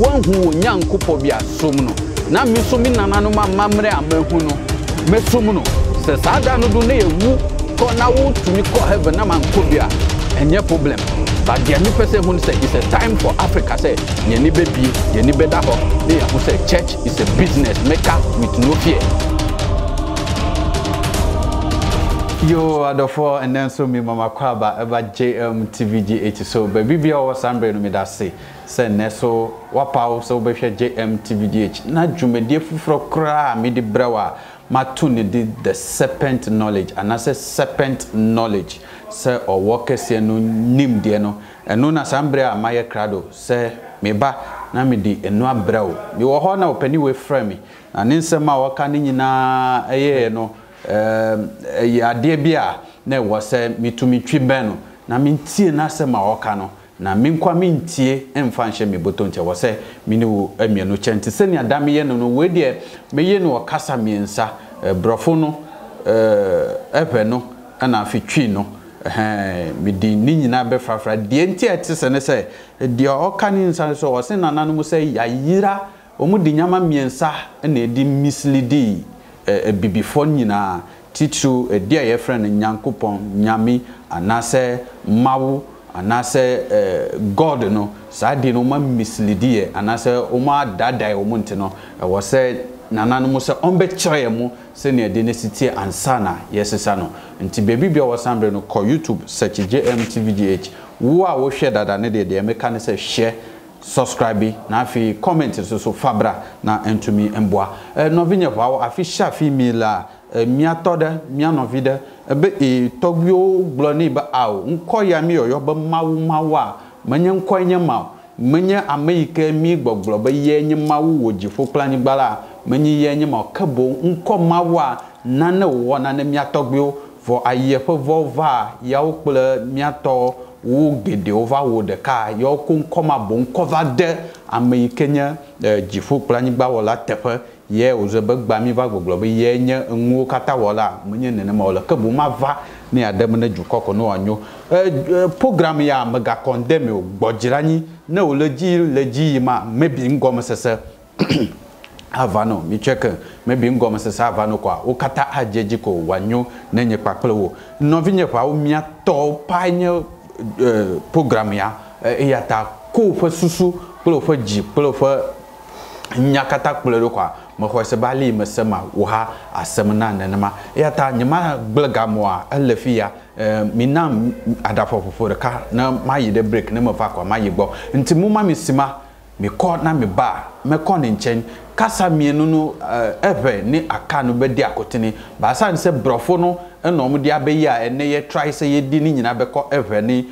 wangu nyankupo bia sumno na misumi nananu mamre amehuno mesumno se sada no dune ewu ko na wo tumi ko heaven na mankobia enye problem but the new person who said it's a time for Africa say ye ni bebi ye ni bedaho dey who say church is a business maker with no fear. Yo, Adolfo, and then so me, Mama Kwaba, about JMTVGH. So, baby, be our Sunday, no me that say. Send Nesso, Wapow, so be JMTVGH. Not Jumedia Fufro Cra, Midi Brawa, Matuni did the serpent knowledge, and I said serpent knowledge, sir, or workers, you know, Nim Diano, and Nuna Sambrea, Maya Crado, sir, me ba, Namidi, and no brow. You are honor penny with Fremi, and in some hour canning in a year, no. Ya debia ne wase mitumi beno na mintie na sema oka no na minkwa mintie emfa nhye me boto nche wase mini wo amienu chente seni adam ye no we de me ye no okasa miensa brofo no epe no ana afitwi no me di nyina be frafra de ntie etese ne se de oka ni nsa so wase nananu mu se yayira omudi nyama miensa na edi misleading before nyina titu dia ye friend nyankopon nyame anase mawu anase god no sadi no ma misleadie anase o ma dadai o munte no wo se nananu mo se onbe chire mo se ne de ne sitie ansana yesesa no nti baby bia wo sambre no ko YouTube search JMTVGH wo a wo hwe dada ne de meka ne se share subscribe na fi comment so fabra na entumi mboa no vinye vao afisha fi mila miatoda mianovida be togbio gloni ba aw nkoya mi yoyo ba mawu mawa manye nkoya maw manye amaike mi gbogblo ba ye nyi mawu wojifo plani gbala manye ye nyi maw kabo nko mawa na ne wona na miatogbio for ayefo vova yawo kple miato wo gede over wood the car your kun koma bon cover de ame kenya jifu plani ba wala tepe ye uzebe gba mi ba goglo be ye nye nwo kata wala munye nene ma wala ke bu ma va ni adam na jukoko no anyo program ya mega condemn o gbojirani na oleji ma mebi ngom sese avano mi check mebi ngom sese avano kwa ukata ajeji ko wanyo nenye paplewo no vinye pa o mia to panyo programme ya yata ko fa susu ko fa ji ko fa nyakata ko le kwa mo ko se bali me sema wo ha asem na nanema yata nyima glegamo a alafia minam adafo fofo ka na mayi de break na mafa kwa mayi gbo nti mu ma mi sima me ko na me ba me ko ne nchen kasa mienu no ever ni aka no be di akotene ba san se brofo no eno mu dia be ya ene ye try say ye di ni nyina be ko ever ni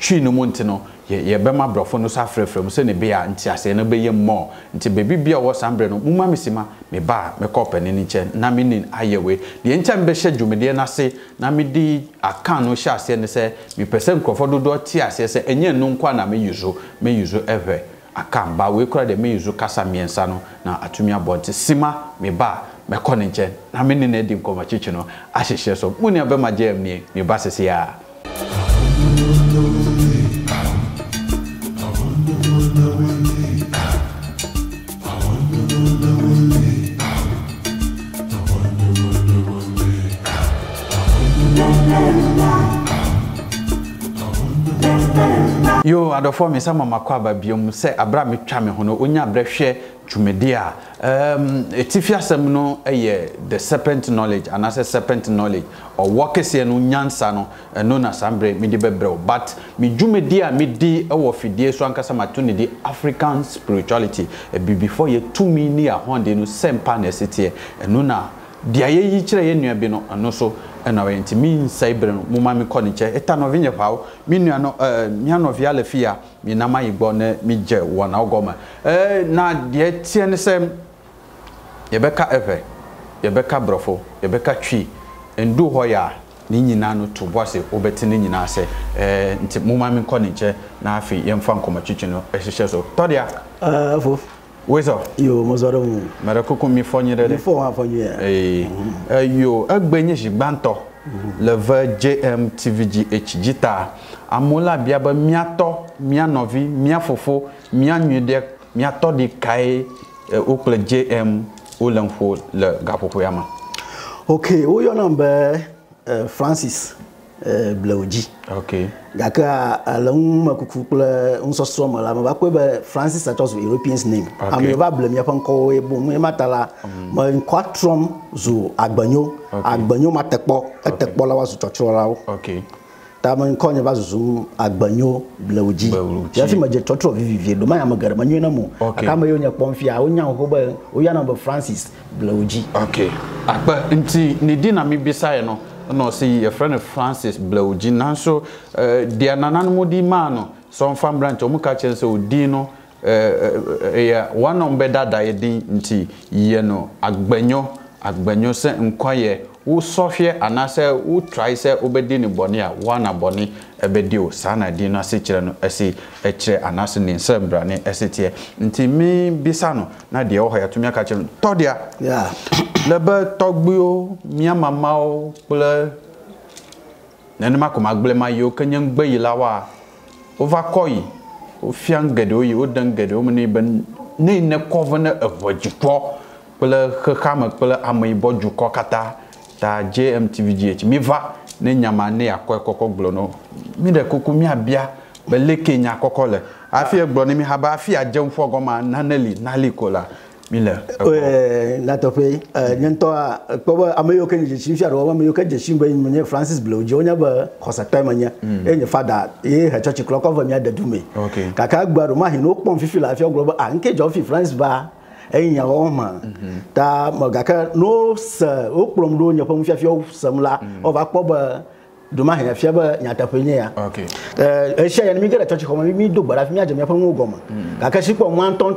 twi no mu ntino ye be ma brofo no sa frefrem se ne be ya nti ase no be ye mo nti be bibia wo sambre no mu ma me sima me ba me ko pene ni chen na me nin ayewe de nchem be she dwumede na se na me di aka no sha ase ne se me pese nkofo dodo ti ase se enye no nkwa na me yuzo ever akamba we kura de me yuzu kasa miensa no na atumia bonte sima me ba me kone nche na me ne di nkoma chichi no ahihye so muni abema jam ni me ba sese ya yo adofo me sama makwaba biom se abra me twa me hono onya brehwe jumedia etifiasem no eye the serpent knowledge and as a serpent knowledge or workers no nyansa no no na sambre me di bebrel but me jumedia me di ewo fidie so ankasa matuni di African spirituality before ye 2 minutes ahonde no sempa na setie no na dia ye yi kire ye nua bi no ano so na we ntimi cyber no mo ma me kɔ ne kyɛ eta no vinye pawo me nua no mia no via lafia me na ma yigbo ne me gye wona ogoma na dia tie ne sɛ ye beka efe ye beka brofo ye beka twi ndu hɔ ya ni nyina no to bɔ se obɛte ne nyina sɛ nti mo ma me kɔ ne kyɛ na afi ye mfa nkɔma twitwi no ɛhyehyɛ so tɔdia fof Wezo yo mozorum mara kuku mi fonyere le fo wa fonye eh yo agbenye jibanto leva JMTVGH jita amola biaba miato mianovi miafofo mianyude miato di kai okle JM olenfo le gapopoyama. OK, oyonamba Francis Blewudzi. OK. Gaka along makukukula unsostoma la mabakwe Francis Atos Europeans name. Ameva blemia panko e bomu matala ma kwatrom zo agbanyo agbanyo matekpo etekpo lawa zo chochorawo. OK. Taman konya bazo agbanyo Blewudzi. Yafi maje chotro vivivie do maya magara manyo na mu. Akama yonya pomfia onya hoba oyana ba Francis Blewudzi. OK. Akpa nti ne dinami bisaye no. Non, si your friend Francis Blewudzi nanso dia nananu di mano some farm branch o muka chense odi no ya one number dada edi nti ye no agbenyo se nkwaye wo sofie anase wo try se obedi ni boni a wana boni ebedi o sana di no ase kire no ase ekire anase ni nsebra ni ase tie nti mi bisano na de o hoya tumi aka kire to dia yeah lebe togbio miama mao ple nenema ko magblema yo kanyen gbeyilawa ovakoi ofiangede oyi odangede omni ben ne ne kovana evojpo ple khama ple amaibojuko kata ta JMTVGH miva ne nyama ne akokoko gblono mi de koko mi abia beleke nya kokole afie gblono mi haba afie ajemfo goma nanali nalikola mila na tope nento ko amayo ken je simsha ro amayo ken je simba ni Francis Blewudzi onya ba khosata manya enye fada e ha church clock over mi adadume kaka gbaro ma hin o pon fifi la fi ogro ba nke jo fi Francis ba enya o ma ta magaka no sir o prom do nya pon fifi o samla o ba ko ba duma hin afia ba nya tapo nya. OK. E sha ya mi gele church ko mi do gbara fi mi aje mi pon ogoma kaka sipo wan ton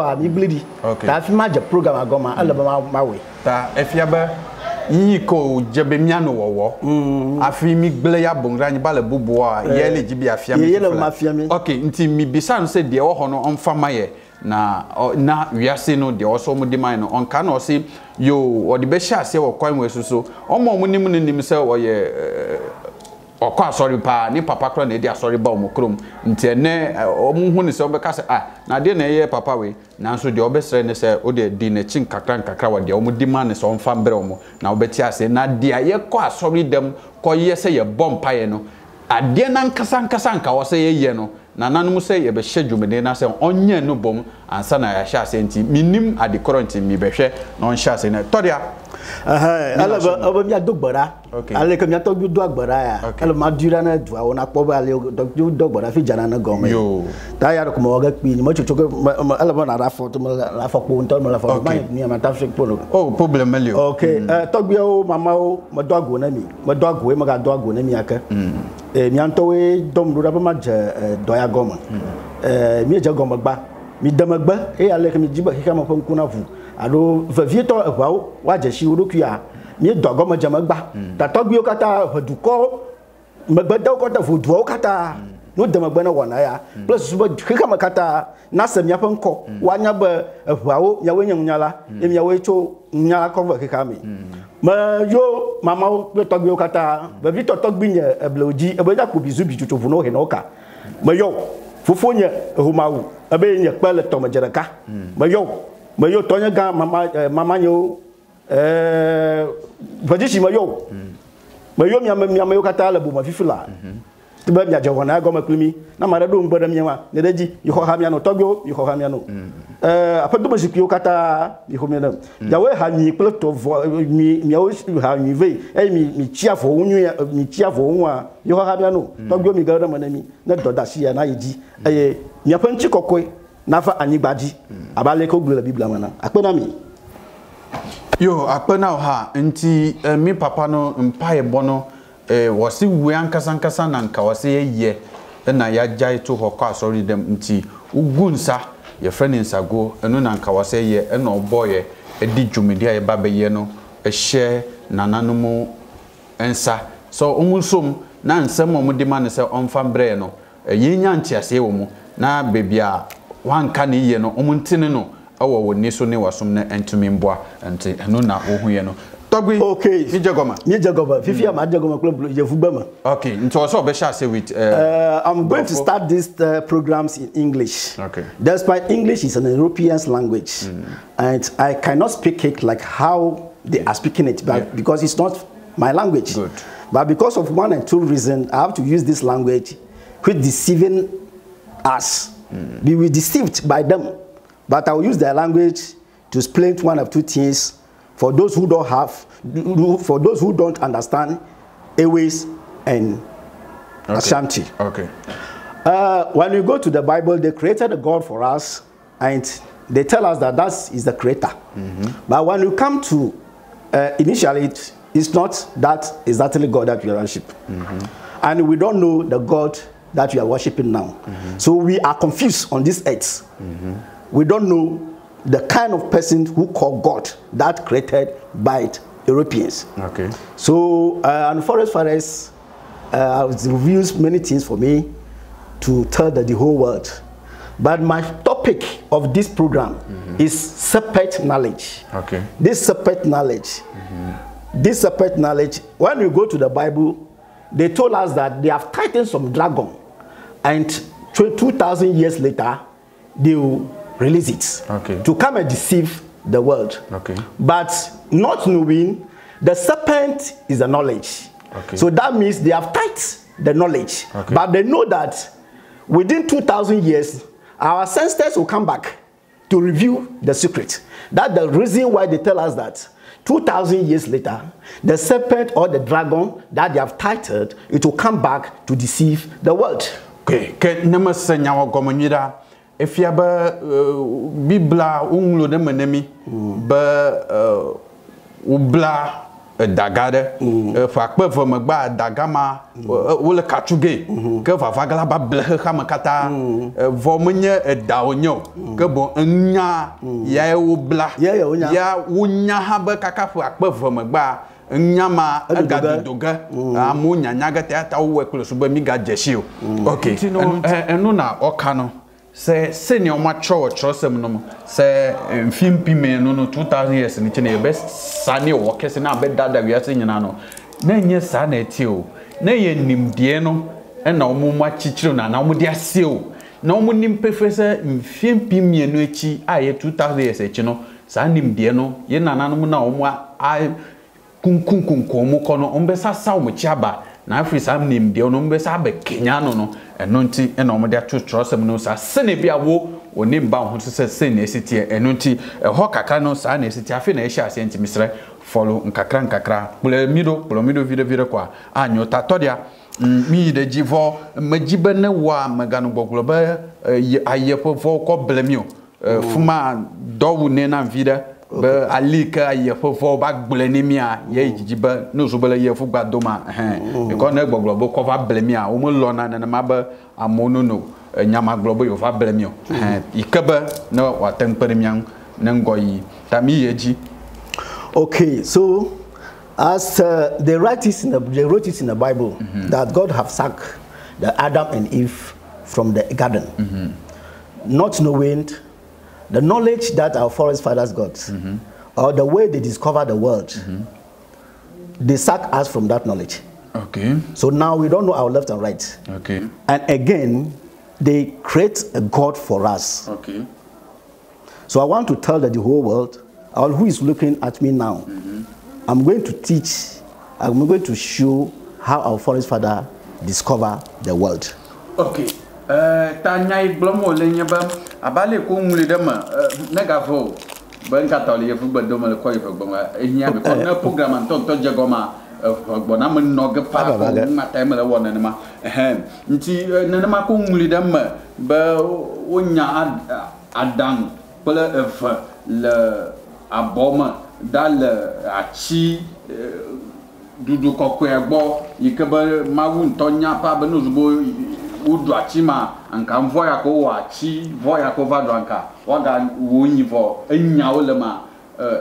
a mi bleedi ta fi ma je program agoma ala ba ma we ta afia ba yi ko je be mi anu wowo afi mi gbele ya bongra nyi bale bubu a ye le ji bi afia mi. OK, nti mi bisan se de wo ho no onfa maye na wiase no de oso mu di man no onka na osi yo odibesha ase wo kwan we suso omo mu nim se wo ye okwa sorry pa ni papa kro na e di asori ba omo krom nti ne omo hu ni se obeka se ah na de na ye papa we na so de obesre ne se o de di na chin kakran wa de omo di man ne so onfa mbere omo na obeti ase na de ye ko asori dem ko ye se ye bom pa ye no ade na nkasanka wo se ye no nananum say ebe shejumede na say onye no bom ansa na ya sha senti minim at the current mi behwe na on sha say na todia alaba obamia dogbara ale kamia togbu do agbara ya ale ma dura na dua wona poba ale do dogbara fi jana na gome yo ta ya ko mo ga kpi ni mo chochoke alaba na rafo to rafo ko nton mo rafo ma ni ma tafse polo oh problem me leo. OK, togbu o mama o mo do ago na mi mo do ago e mo ga do ago na mi aka mi antowe dom do da ma doya goma mi je goma gba mi demagba e ale ke mi jiba ke ma pon kuna vu ado vavieto ewa wa je si urukia mi do goma je magba ta togbi okata duko magba do ko ta fu do okata no demagba na wona ya plus suba ke ka makata na sam ya pon ko wa nya ba ewa o ya we nyunyala emi ya we cho nyala ko va ke ka mi ma yo mama o togbi okata vavieto togbi nye Blewudzi ebe da ko bizu bi chuchu no he no ka mayo fufunya humawu abenya kwala to majaraka mayo tonya ga mama nyo vajishi mayo mi kata la bu ma fifula tiba mi ajawona go maklimi na mara do mboda mi wa ne daji yho hamya no togyo yho hamya no apa do masikyo kata yho mi na yawe ha mi kwala to mi o ha mi ve e mi chia fo unyu mi chia fo unwa yho hamya no togyo mi ga do manami na do dashi ya na yidi aye mi apa nchi kokoi na fa anyigbadi abale ko gbele bibla mana akpena mi yo akpena ha nti mi papa no mpa ebo no wasi wean kasankasa na nka wasi ye na ya jai to hokwa sorry dem nti ugunsa ye friend nsago eno na nka wasi ye eno boye edi jumedi aye babeye no ehye nananumu ensa so umusum na nsem omudi man se onfa mbre no ye nya ntiase wo mu na bebia wanka ni ye no omuntine no awo woni so ne wasum na entumi mboa nti eno na ohu ye no Togbi. Okay. Mijagoma. Fifi Amajagoma Club Yevubama. Okay. I'm going to start these programs in English. Okay. Despite English is an European language, and I cannot speak it like how they are speaking it, but because it's not my language. Good. But because of one and two reasons, I have to use this language, which deceiving us. We were deceived by them, but I will use their language to explain one or two things for those who don't have, for those who don't understand Aways and Ashanti. Okay. When we go to the Bible, they created a God for us, and they tell us that that is the creator. But when you come to initially, it's not that exactly God that we worship, and we don't know the God that we are worshiping now. So we are confused on this earth. We don't know the kind of person who call God that created by Europeans. Okay. So, and Forest reveals many things for me to tell the whole world. But my topic of this program is separate knowledge. Okay. This separate knowledge, this separate knowledge, when you go to the Bible, they told us that they have tightened some dragon, and 2,000 years later, they will release it to come and deceive the world. But not knowing, the serpent is the knowledge. So that means they have tightened the knowledge. But they know that within 2,000 years, our ancestors will come back to review the secret. That's the reason why they tell us that 2,000 years later, the serpent or the dragon that they have titled, it will come back to deceive the world. Okay. If you have a Bibla, Unglo de Menemi, Ubla, Dagade, Fakbe, Vomagba, Dagama, Ule Kachuge, Keva Vagalaba, Hamakata, Vomania, Daonyo, Kabo, Nya, Yaubla, Ya, Unya Haba Kaka, Fakbe, Vomagba, Nyama, Gadadoga, Amunya, Nagata, Wekul, Subamiga, Jeshio. Okay, and Nuna or Kano. C'est senior macho chosem c'est un film pimé non 2000 years ni chine best sane work se na be dada wiase nyina no na nye sane ti o na ye nimdie no e na omuma chichiro na na omudi ase o na omunim pefese film pimé no echi aye 2000 years echi no sane nimdie no ye nananom na omwa kunkunkunkomo kono ombesa sa omuchi aba na afri sam nimdie no ombesa be kenya no no enunti enomode atwotro semno sa sene bia wo oni mba ho se sene esiti enunti ho kakra no sa na esiti afi na ehia asenti misre follow nkakra nkakra plomido video kwa anyota todia mi de jivo majiba na wa maganu gbogloba ayepo fo ko blemio fuma dowu ne na vida ba alika ayepo fo ba gblenimia ye jijiba no so bele ye fu gbadoma iko na gboglobo ko fa blemia o mo lo na na ma ba amono no nyama gboglobo yo fa blemio ikaba na wa temperemian na ngoyi tami yeji. Okay, so as they write it in the, they wrote it in the Bible that God have sacked the Adam and Eve from the garden, not knowing the knowledge that our forest fathers got, or the way they discovered the world, they sack us from that knowledge. Okay. So now we don't know our left and right. Okay. And again, they create a God for us. Okay. So I want to tell the whole world, all who is looking at me now, I'm going to teach, I'm going to show how our forest father discover the world. Okay. Tanyai blomo lenyaba abale ko ngulidama nagavo ban katole fu bandoma le koyi fogboma enya be ko na program an ton ton jagoma fogbona mun no gfa ko ma taimala wona nima nti nanama ko ngulidama ba onya adan pala le aboma dal achi dudu kokko egbo ikaba mawu tonya pa banu zubo ou doatima en kan voya ko wachi voya ko vadranka waga wonyivo enya olema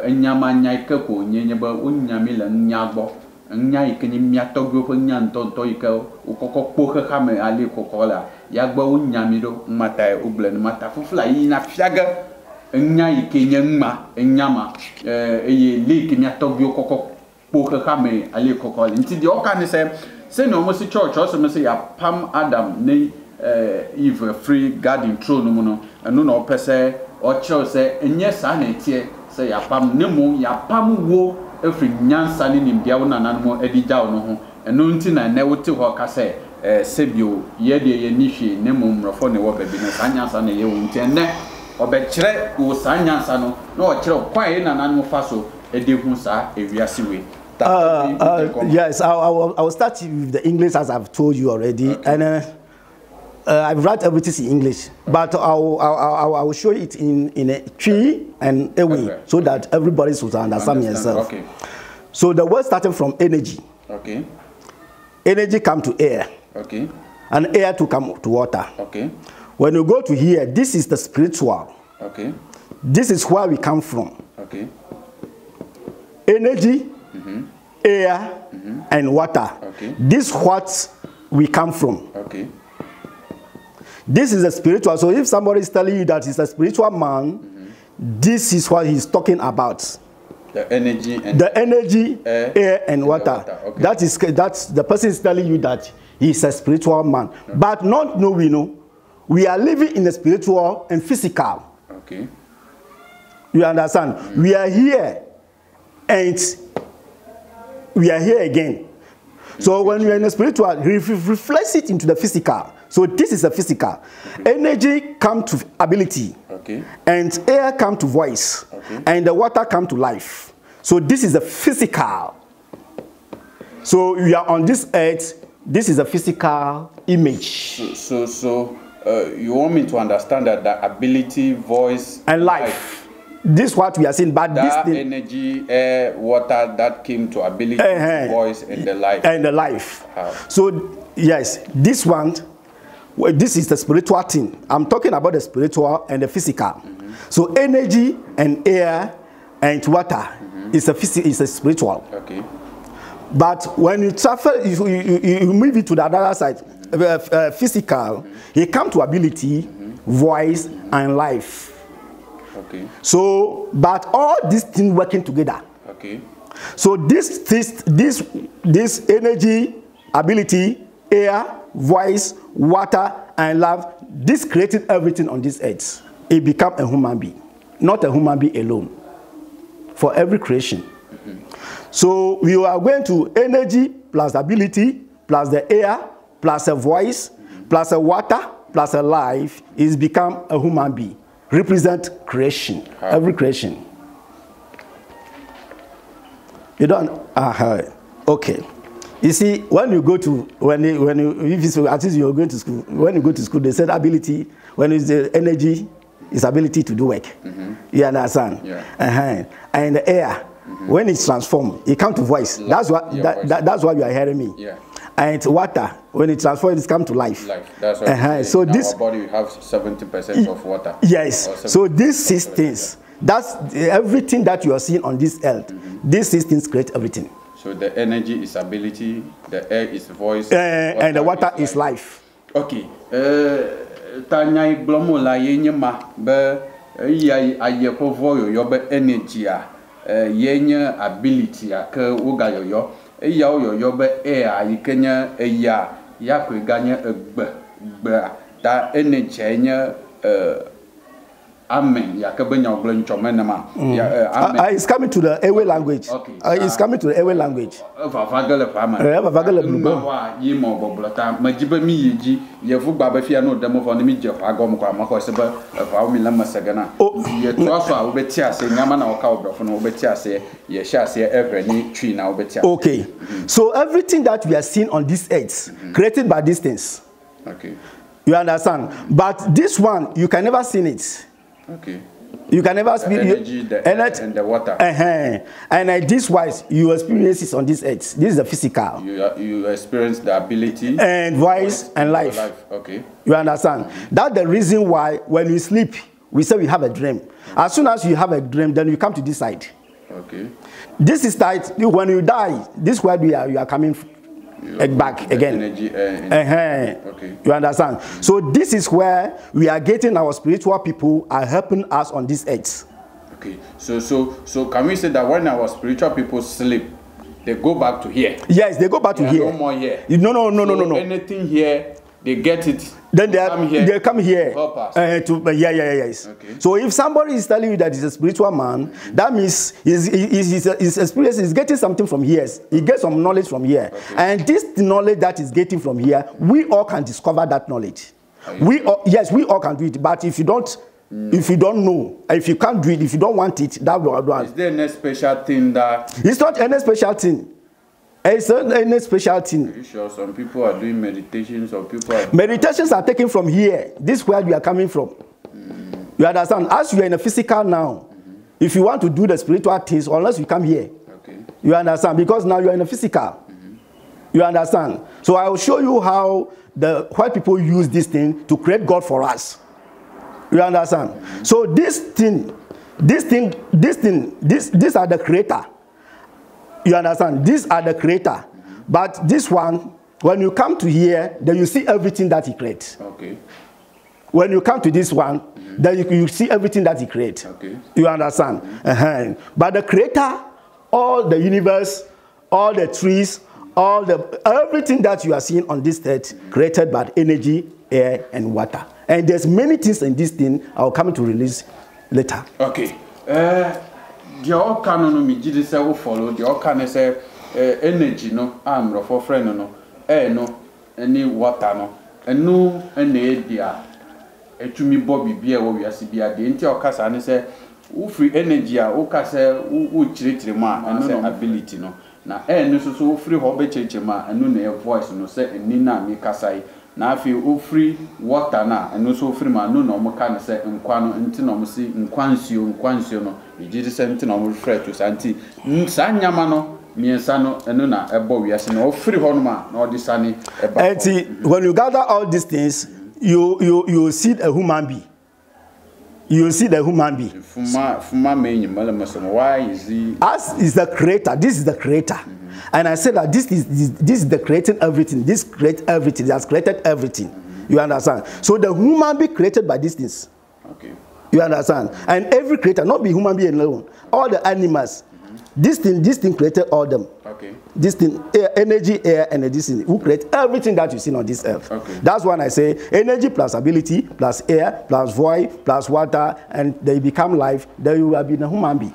enya manya ikeko nyenyeba onya mila nyagbo enya ikeni miatogwo fo nya ntonto ikeko ukokokpo khame ali kokola yagba onya mido mata oblen mata fufla yina fiaga enya ikenya nma enya ma eye liki miatogwo kokokpo poke kame ali kokoli ntidi okanise se no mo si church o se mo se ya Pam Adam ne Eve free garden throne mu no eno na opese o cheo se enye sa na tie se ya Pam ne mu ya Pam wo efri nyansa ne nimdia wo nananmo adigya wo no ho eno ntina na wo te ho ka se sebio ye de ye ni hwe ne mu mrofo ne wo babi ne sa nyansa ne ye wo ntenne obekire wo sa nyansa no na o kire kwa ye nananmo faso. Yes, I will start with the English as I've told you already, okay. And I've read everything in English, okay. But I will show it in a tree and a way, okay. So that everybody should understand yourself. Okay. So the word started from energy. Okay. Energy come to air. Okay. And air to come to water. Okay. When you go to here, this is the spiritual. Okay. This is where we come from. Okay. Energy, air, and water. Okay. This is what we come from. Okay. This is a spiritual. So if somebody is telling you that he's a spiritual man, this is what he's talking about. The energy, and the energy, air, and water. Okay. That's the person is telling you that he's a spiritual man. Okay. But not no, we know we are living in the spiritual and physical. Okay. You understand? We are here. And we are here again. So when we are in the spiritual, we reflect it into the physical. So this is the physical. Okay. Energy comes to ability. Okay. And air comes to voice. Okay. And the water comes to life. So this is the physical. So we are on this earth. This is a physical image. So you want me to understand that the ability, voice, and life. This is what we are seeing, but that this thing, energy, air, water that came to ability, voice, and the life. And the life. So yes, this one, well, this is the spiritual thing. I'm talking about the spiritual and the physical. So energy and air and water is a spiritual. Okay. But when you travel, you move it to the other side, physical. You come to ability, voice, and life. Okay. So, but all these things working together. Okay. So this energy, ability, air, voice, water, and love. This created everything on this earth. It became a human being, not a human being alone. For every creation. So we are going to energy plus ability plus the air plus a voice plus a water plus a life is become a human being. Represent creation, every creation. You don't, okay. You see, when you go to, if you're going to school, when you go to school, they said ability, when it's the energy, it's ability to do work. You understand? Yeah. And the air, when it's transformed, it comes to voice. That's why you are hearing me. Yeah. And water, when it transforms, it comes to life. That's what so in this our body we have 70% of water. Yes. So these systems, that's everything that you are seeing on this earth. These systems create everything. So the energy is ability, the air is voice, and the water is life. Okay. Tanya blomola yenyema be iya ayepovoyo yobe energy a yenya ability a ke ugayoyo. Eya oyo yobe air ikenya eya yakweganya egba ta enechenya amen yakabenya oglenchoma nama amen is coming to the Ewe language. Okay. Is coming to the Ewe language. Vavagala pama vavagala blubo wa yimo boblota majiba miyeji yevugba bafia no demofo no mije agom kwa makoseba fa omila masagana yetoafa obeti ase nyama na oka obrofo no obeti ase ye sha ase every tree na obeti ase. Okay. So everything that we are seeing on this earth created by these things. Okay. You understand? But this one you can never see it. Okay. You can never experience the energy, the air, and the water. And this wise, you experience it on this earth. This is the physical. You experience the ability and voice and life. Okay. You understand? That's the reason why when we sleep, we say we have a dream. As soon as you have a dream, then you come to this side. Okay. This is that when you die, this is where you are coming back again. Energy, okay. You understand? So this is where we are getting our spiritual people are helping us on this earth. Okay. So can we say that when our spiritual people sleep, they go back to here. Yes, they go back to here. No more here. No. Anything here, they get it. Then they come here to help us. Yes. Okay. So if somebody is telling you that he's a spiritual man, mm-hmm. that means his experience is getting something from here. He gets some knowledge from here. Okay. And this knowledge that he's getting from here, we all can discover that knowledge. We all can do it. But if you don't, if you don't know, if you can't do it, if you don't want it, that will happen. Is there any special thing that... It's not any special thing. It's not any special thing. Are you sure some people are doing meditations or people are... Meditations are taken from here. This is where you are coming from. You understand? As you are in a physical now, if you want to do the spiritual things, unless you come here. Okay. You understand? Because now you are in a physical. You understand? So I will show you how the white people use this thing to create God for us. You understand? Mm-hmm. So these are the creator. You understand? These are the creator. Mm-hmm. But this one, when you come to here, then you see everything that he creates. Okay. When you come to this one, mm-hmm. then you see everything that he creates. Okay. You understand? Mm-hmm. But the creator, all the universe, all the trees, all the everything that you are seeing on this earth created by energy, air, and water. And there's many things in this thing I'll come to release later. Okay. The all canon me did say will follow the all can say energy no arm for friend no air no any water no and no any idea to me Bobby Bia we are CBA the entire casa and say who free energy or case who treat the man and say ability no. Na enu so free hobe chechema enu na voice no say eni na mi kasai na afi o free water na enu so free ma no no ka na say nkwa no nti no mo si nkwansi no ejidi se nti no mo free to santi nsanyama no miensa no enu na ebo wiase na o free ho no ma na o di sane eba enti when you gather all these things you see a human being. You see the human being. Why is he? Us is the creator. This is the creator, and I said that this is the creating everything. This create everything. That's created everything. You understand? So the human being created by these things. Okay. You understand? And every creator, not be human being alone. All the animals. This thing created all them. Okay. This thing, energy, air, and this thing, who create everything that you see on this earth. Okay. That's when I say energy plus ability plus air plus void plus water, and they become life. Then you will be a human being.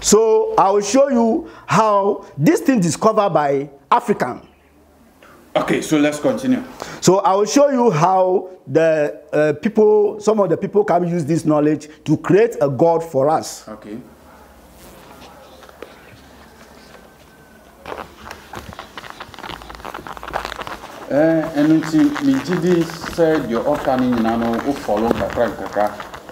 So I will show you how this thing discovered by African. Okay, so let's continue. So I will show you how the people, some of the people, can use this knowledge to create a God for us. Okay. And it's Mijidi said your upcoming nano who follow the crank.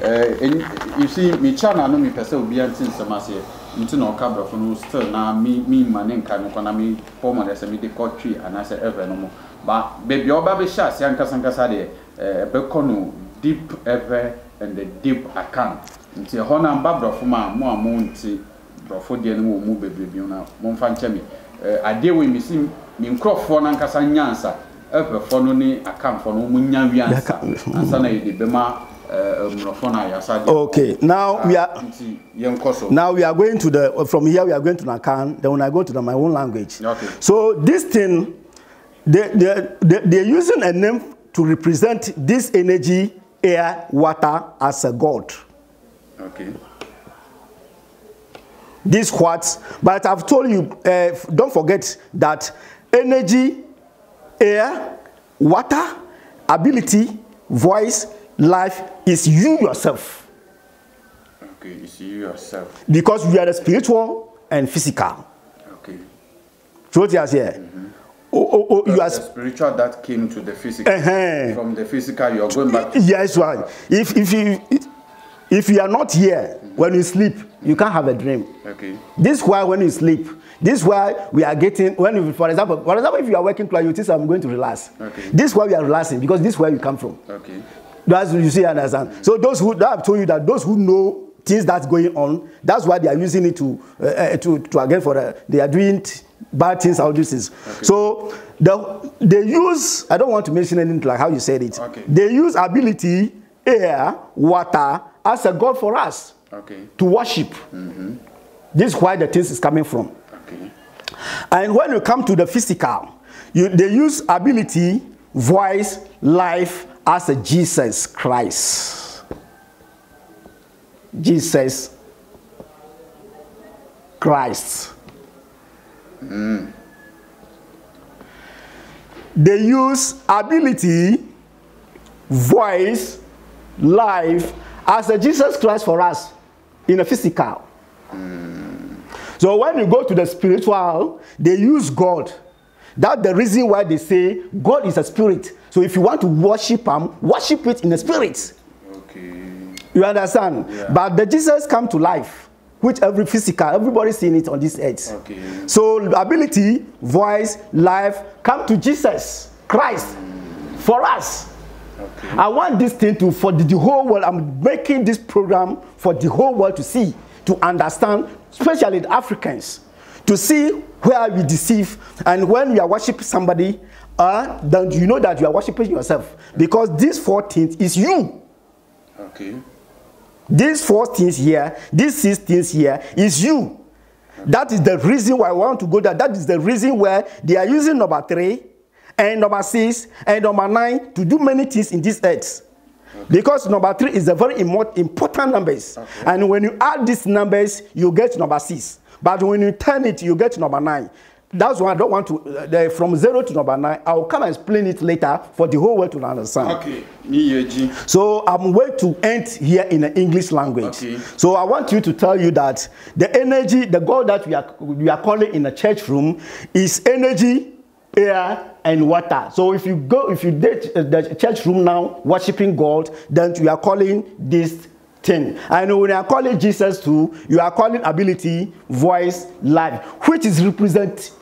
And you see, me channel no me person will be until Samasia, until no cabra from still now me, my name can economy, former as a midi country, and I said ever no more. But baby, your baby shots, Yanka Sankasade, Beconu, deep ever and the deep account. Until Honor and Babra from my more moon tea, Brofodian will move baby, Monfanchemi. I deal with missing Mincrophone and Casanyansa. Ever for no account for no Munyansa, and Sana de Bema Mrofona. Okay, now we are going to the from here, we are going to Nakan, then when I go to my own language. Okay. So this thing they're using a name to represent this energy, air, water as a god. Okay. This what, but I've told you, don't forget that energy, air, water, ability, voice, life is you yourself. Okay, it's you yourself. Because we are the spiritual and physical. Okay. So what you are here? You are the spiritual that came to the physical. From the physical, you are going back. Yes, right. If you are not here, when you sleep, you can't have a dream. Okay. This is why when you sleep, this is why we are getting, when you, for example, if you are working class, you think I'm going to relax. Okay. This is why we are relaxing, because this is where you come from. Okay. That's what you see and understand. Mm-hmm. So those who, I've told you that those who know things that's going on, that's why they are using it to again for, they are doing bad things, all these things. Okay. So they use, I don't want to mention anything like how you said it. Okay. They use ability, air, water, as a God for us. Okay. To worship. This is where the things is coming from. Okay. And when you come to the physical, they use ability, voice, life as a Jesus Christ. Jesus Christ. They use ability, voice, life as a Jesus Christ for us in the physical. So when you go to the spiritual, they use God. That's the reason why they say God is a spirit. So if you want to worship him, worship it in the spirit. Okay. You understand? Yeah. But the Jesus come to life, which every physical, everybody's seen it on this earth. Okay. So ability, voice, life, come to Jesus Christ for us. Okay. I want this thing to, for the whole world, I'm making this program for the whole world to see, to understand, especially the Africans, to see where we deceive. And when we are worshiping somebody, then you know that you are worshiping yourself. Because these four things is you. Okay. These four things here, these six things here is you. That is the reason why I want to go there. That is the reason where they are using number 3 and number 6 and number 9 to do many things in this earth. Okay. Because number 3 is a very important numbers. Okay. And when you add these numbers, you get number 6. But when you turn it, you get number 9. That's why I don't want to, from 0 to number 9, I will come and explain it later for the whole world to understand. Okay. So I'm going to end here in the English language. Okay. So I want you to tell you that the energy, the God that we are calling in the church room is energy, air, and water. So if you go, if you date the church room now, worshiping God, then we are calling this thing. And when you are calling Jesus too, you are calling ability, voice, life, which is represent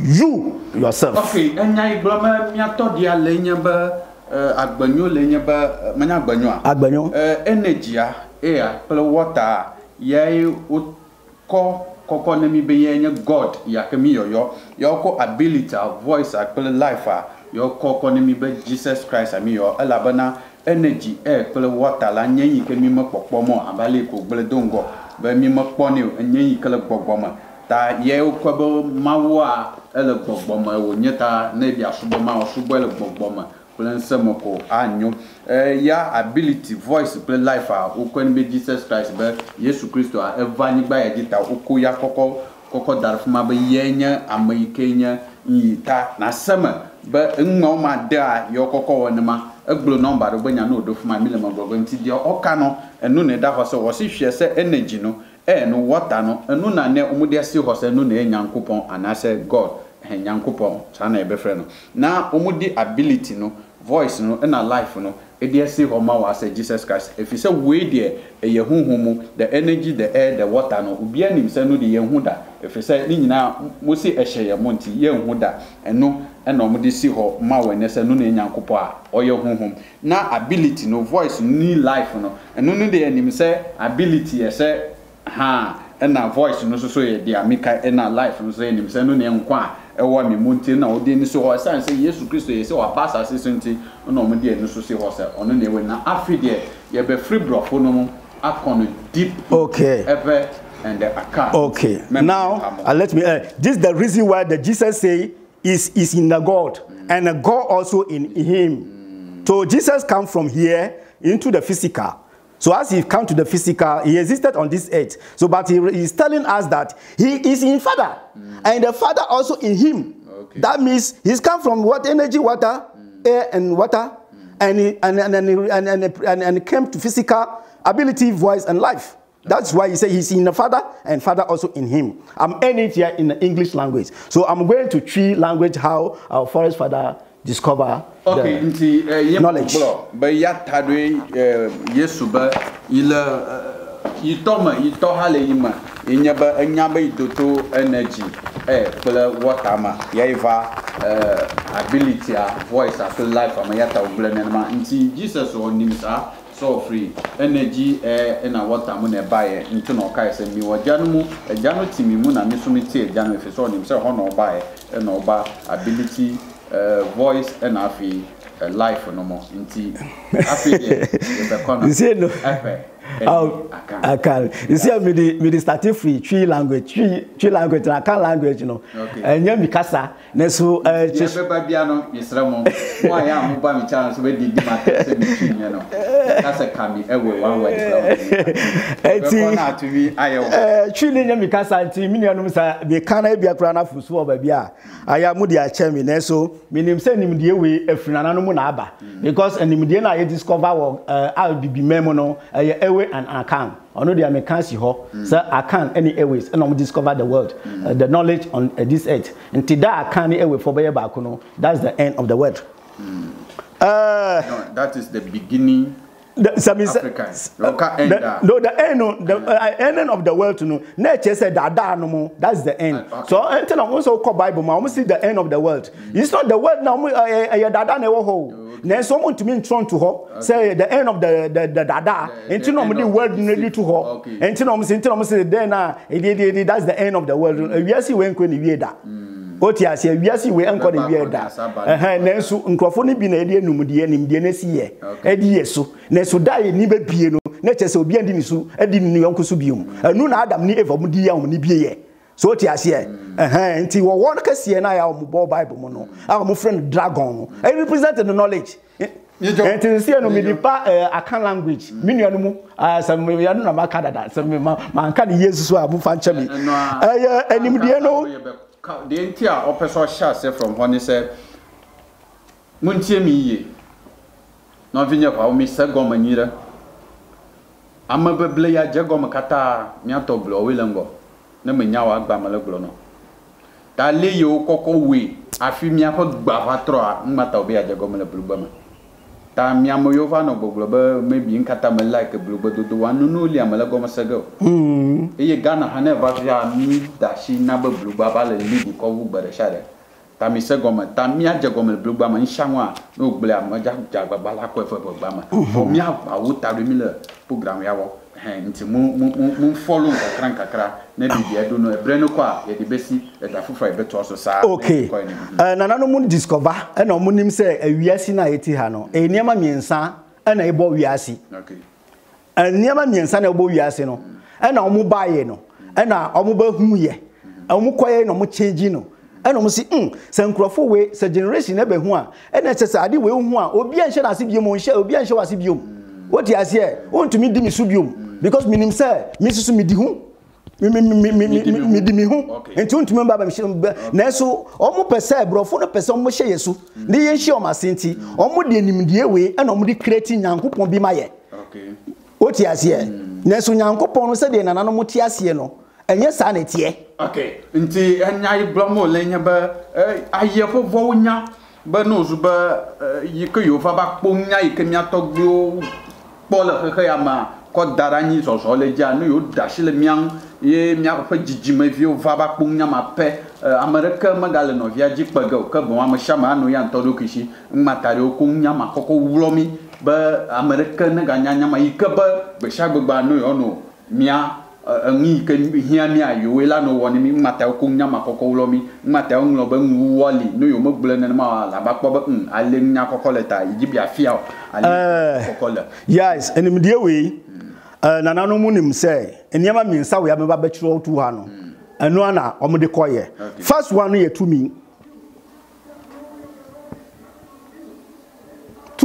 you yourself. Okay, and I blame my thought dia lenyaba agbanyo lenyaba manya agbanyo. Agbanyo. Energy, air, plus water. Yai ut ko koko nemi beyenye God yakemi yoyo. Yoko ability, voice, plus life. Yoko koko nemi be Jesus Christ ami yo. Elabana. Energy, air, water, la nyenyi ke mi mokpomo abale ko gbeledongo be mi mokponi nyenyi kele gbogboma ta ye okobo mawa ele gbogboma wo nyeta na bia suboma osubo ele gbogboma plense moko anyo ya ability voice play life okweni be Jesus Christ be Jesus Christ a evani gba ye dita okoya koko darfuma be yenya amikenya ita na sema be ngoma da yo koko wonema Eglo number do banya no do fuma mile magbogo nti dia oka no enu ne da ho se wo se hwe se energy no enu water no enu na ne omude se ho se enu ne nyankopon anase God he nyankopon cha na ebe fre no na omude ability no voice no na life no e dia se ho ma wa se Jesus Christ if you say we dia e ye honhom the energy the air the water no obi anim se no de ye hu da if you say ni nyina mo se ehye ye mo nti ye hu da enu eno mo de si ho ma wene se no ne nyankopo a oye honhom na ability no voice ni life no eno no de anim se ability ye se ha ena voice no so so ye de amika ena life no so anim se no ne nkwa e wo mi mo nti na odi ni so ho san se Jesus Christ ye se wa basa se so nti ono mo de eno so si ho se ono ne we na afide ye be free brofo no mo akon deep okay ever and the account okay Remember, now let me this is the reason why the Jesus say is in the God, and the God also in him. So Jesus come from here into the physical. So as he come to the physical, he existed on this earth. So but he is telling us that he is in Father, and the Father also in him. Okay. That means he's come from what energy, water, air, and water, and came to physical ability, voice, and life. That's why he said he's in the Father and Father also in him. I'm ending it here in the English language. So I'm going to 3 language how our forest father discover okay, the knowledge. Okay. So free energy air and water mo na bae nti na okai se mi wajanu mu ejanu timi mu na meso meti ejanu efe so nim se ho na bae na oba ability voice and afi life no mo nti afi dey the corner you say no Akal. Ici, me started free three language, Akal language, you know. And you Mikasa, Nesu, Chesapiano, Israel, why am I my chance with the Dimata? That's a coming every one way. To me, I chilling Mikasa, Timinianus, the Kana Biaprana Fusu, Babia. I am Mudia Chemi, Nesu, meaning sending him the way a Frenanaba. Because an immediate I discover I'll be memono, airway and account. I know they are can't see her, so I can't any airways and I'm discover the world, the knowledge on this earth. And today I can't airway for Bayabakuno. That's the end of the world. No, that is the beginning. The end of the world to know. Nature said that that's the end. Okay. So until I also call Bible, I almost see the end of the world. It's not the world now. Then someone to me trying to her say the end of the dada. Until now the world ready to her. Until now then that's the end of the world. We see when we that. Otiasia, we are seeing we encore the beard. Nensu, unquafoni bin Eddie Numudian in Denesia, Eddie Yesu, Nensu die Nibe Pieno, Netes Obiandinisu, Eddie Nyonkusubium, and Nuna Adam Nieva Mudia Munibie. So Tiasia, and Tiwa Walkassi and I are Mubo Bible Mono, our friend Dragon, and represent the knowledge. Language. The entire opera shall say from one said, Muntie me ye. Nothing about Mr. Gomanida. I'm a blayer jagomacata, Miantoblo, Willango. No menawa Bamaloglono. That lay you cocoa we. I feel me a hot bavatra, Matabia jagomela bluebama. Tamiamoyovano Boglober may be in Cataman like a bluebird to one no Liamalagomas ago. A gun and a vagina means that she never blue babble and lead the cover by the shadow. Tamisagoma, Tamia Jagom, blue bama, and Shangwa, no blame, Majak Jabalakwe for Bama. For me, I would have Miller, program Yawo, and to moon follow the crankakra. Maybe I don't know a brand new car, a debassi, a daffy, but also sad. Okay, Nanano Moon discover, and no moon himself, a Yasina Etihano, a Niama Miensa, and a Bob Yassi. Okay, and Niama Miensa, a Bob Yassino. And I'm mobile, and I'm mobile. I'm quiet, no more changing. And almost see, some crofo way, such generation never one. And that's I did well one, or be as you. What he has here, want to meet the Misubium, because meaning, sir, Mrs. Midihum, Midimihum, and don't remember Nesso, almost per se, bro, for the person Moshe Yesu, the Yeshua Masinti, almost the enemy dear way, and almost creating Yanko Pombimaye. Okay. What he has here. Nesso Yanko Pono said in an animal Tiasiano, and yes, sanity. Okay, and I blamo lenya ba I hear for Vonya, but no, but you could you for back Punya, you can talk you, Paula Hayama, called Daranis or Soleja, New Dashil Miang, ye Miapajimavu, Vaba Punya, Mape, America, Madaleno, Yaji Pago, Kabama Shaman, Yan Todokishi, Matario Kunya, Makoko, Romi, but American Ganana, Maikaba, Beshabuba, no, Mia. Ni can hear me, you will know one me, Mataukunya, Macocolomi, Mataung Loban Wally, New York Blen and Ma, Labacoba, Alena Cocoleta, Gibia Fiao, Cocola. Yes, and in the way, Nanano Munim say, and Yama means how we have a betrothal to Hano, and Nuana, Omodecoye. First 1 year to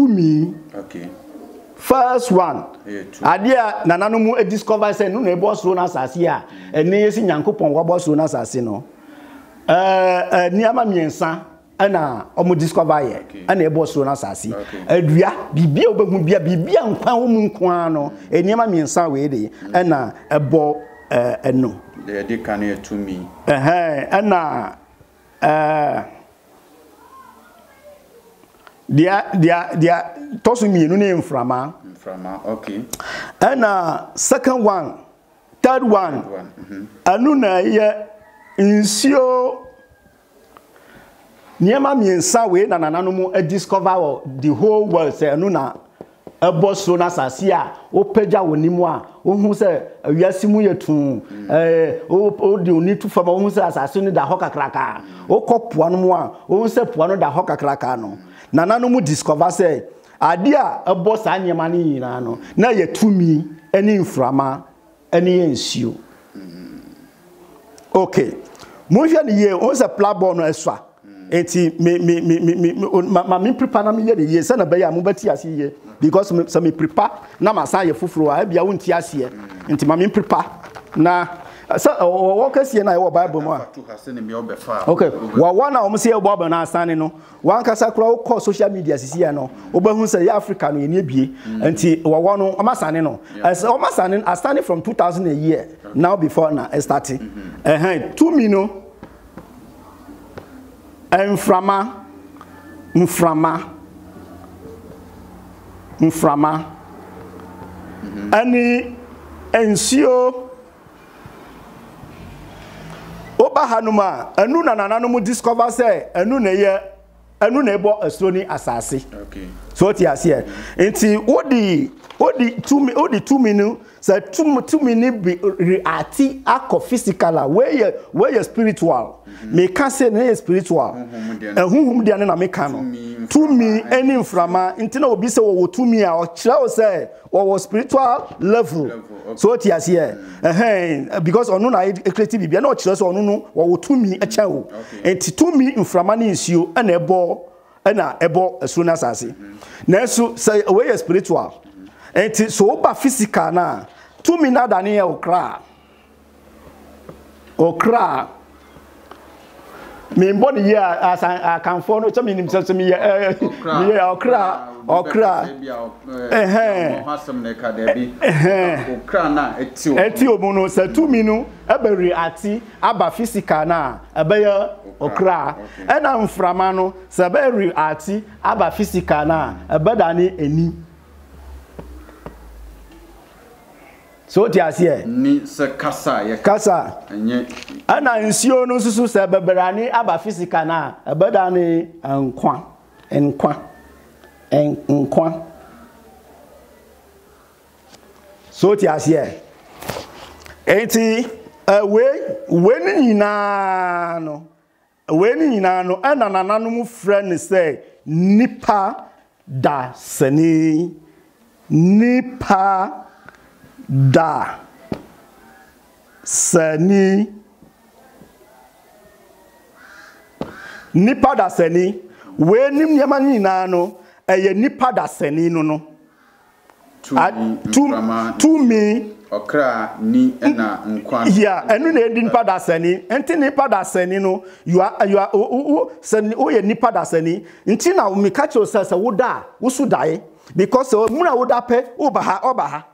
me, okay. First one, idea Nananomu discovers and no boss runners as here, and Nancy Yankupon was runners as you know. Niama Miensa, and Omu discover, and a boss runners as he. Adria, Bibia, and Pamuano, and Niama Miensa, Wade, and a bo, and no. They can hear to me. They are tossing me no name from okay. And second one, third one. Anuna ye insio niema miensa we na nananumu e discover the whole world say anuna e boss so na sasia o peja woni mu a o hu say awiasimu yetun o de oni tu fama o hu say asase ni da hokakraka o kopoa no mu a o hu say poa no da hokakraka no. Nananomu discover say Adia a boss any money no. Now you to me any inframa any ensue. Okay. Moja ni ye on se plabon eswa. Enti me prepare na me ye ye se na be ya mo beti ase ye because so me prepare na ma san ye foforo a bia wonti ase ye. Enti ma me prepare na so what case na your Bible ma okay wa wana o mse Bible na asane no wan kasa kura wo social media sisi ya no obahun say Africa no ene bie anti wa wono o masane no o masane asane from 2000 a year now before na start to me no mframa ani ensio Oba hanuma, enu na nananumu discover say enu na ebo esoni asase. Okay. So what you say? Enti odi 2 minutes say 2 minutes be reati akọ physical where spiritual. Me can say na spiritual. Ehunhum dia na me kan no. To me any inframa enti na obi say wo to me a o kira o say or spiritual level. So what you say? Because onu na creative bibia na o kira so onu no wo to me a cha o. Enti to me inframa ni nsuo na ebo na ebo esuna sase na so say we spiritual enti so ba physical na to me na dane e okra me body here as I can for no to me himself to me okra okra na eti obu no say to me no e be reati aba physical na e be okra ena mframa no se be reati aba physical na e be dane eni so ti asie ni se kasa ye kasa enye ana nsio no susu se beberani aba physical na e be dane nkwa so ti asie enti we ni na no ana nananum friend say nipa da seni we nim nyama ni na no eye nipa da seni no no to me okra ni na nkwa yeah enu na edi nipa da seni enti nipa da seni no you are seni o ye nipa da seni enti na me catch yourself say wo da wo su dae because mu na wo da pe oba ha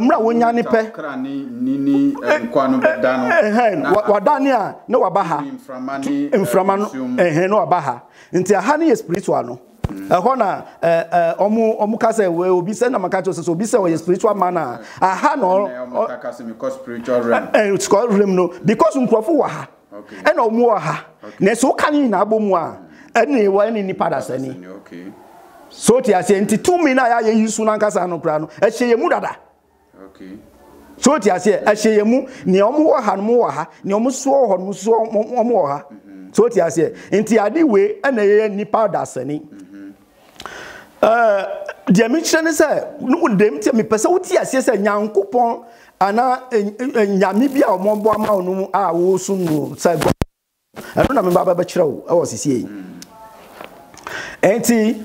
mra wonya ne pe kra ni nkwa no beda no wadane a na wabaha inframano no wabaha nti aha ne spiritual no eho na omu kasa we obi se na makacho se obi se we spiritual man aha no because spiritual realm it's called realm no because nkrofo wa ha and omu wa ha na so kan na abomu a ene wa ene ni padasani okay so ti ase nti tumi na ya yesu na kasa no kra no e che ye mu dada okay so ti ase ahye yemu ne omwo ha no mwo ha ne omso ho no so omwo ha so ti ase nti ade we na ye nipa da sani de mi chene se no dem ti mi pese wo ti ase se nyankopon ana nyame bia ombo ama onu a wo su no se go eno na me baba ba kire wo e wo sisi yi enti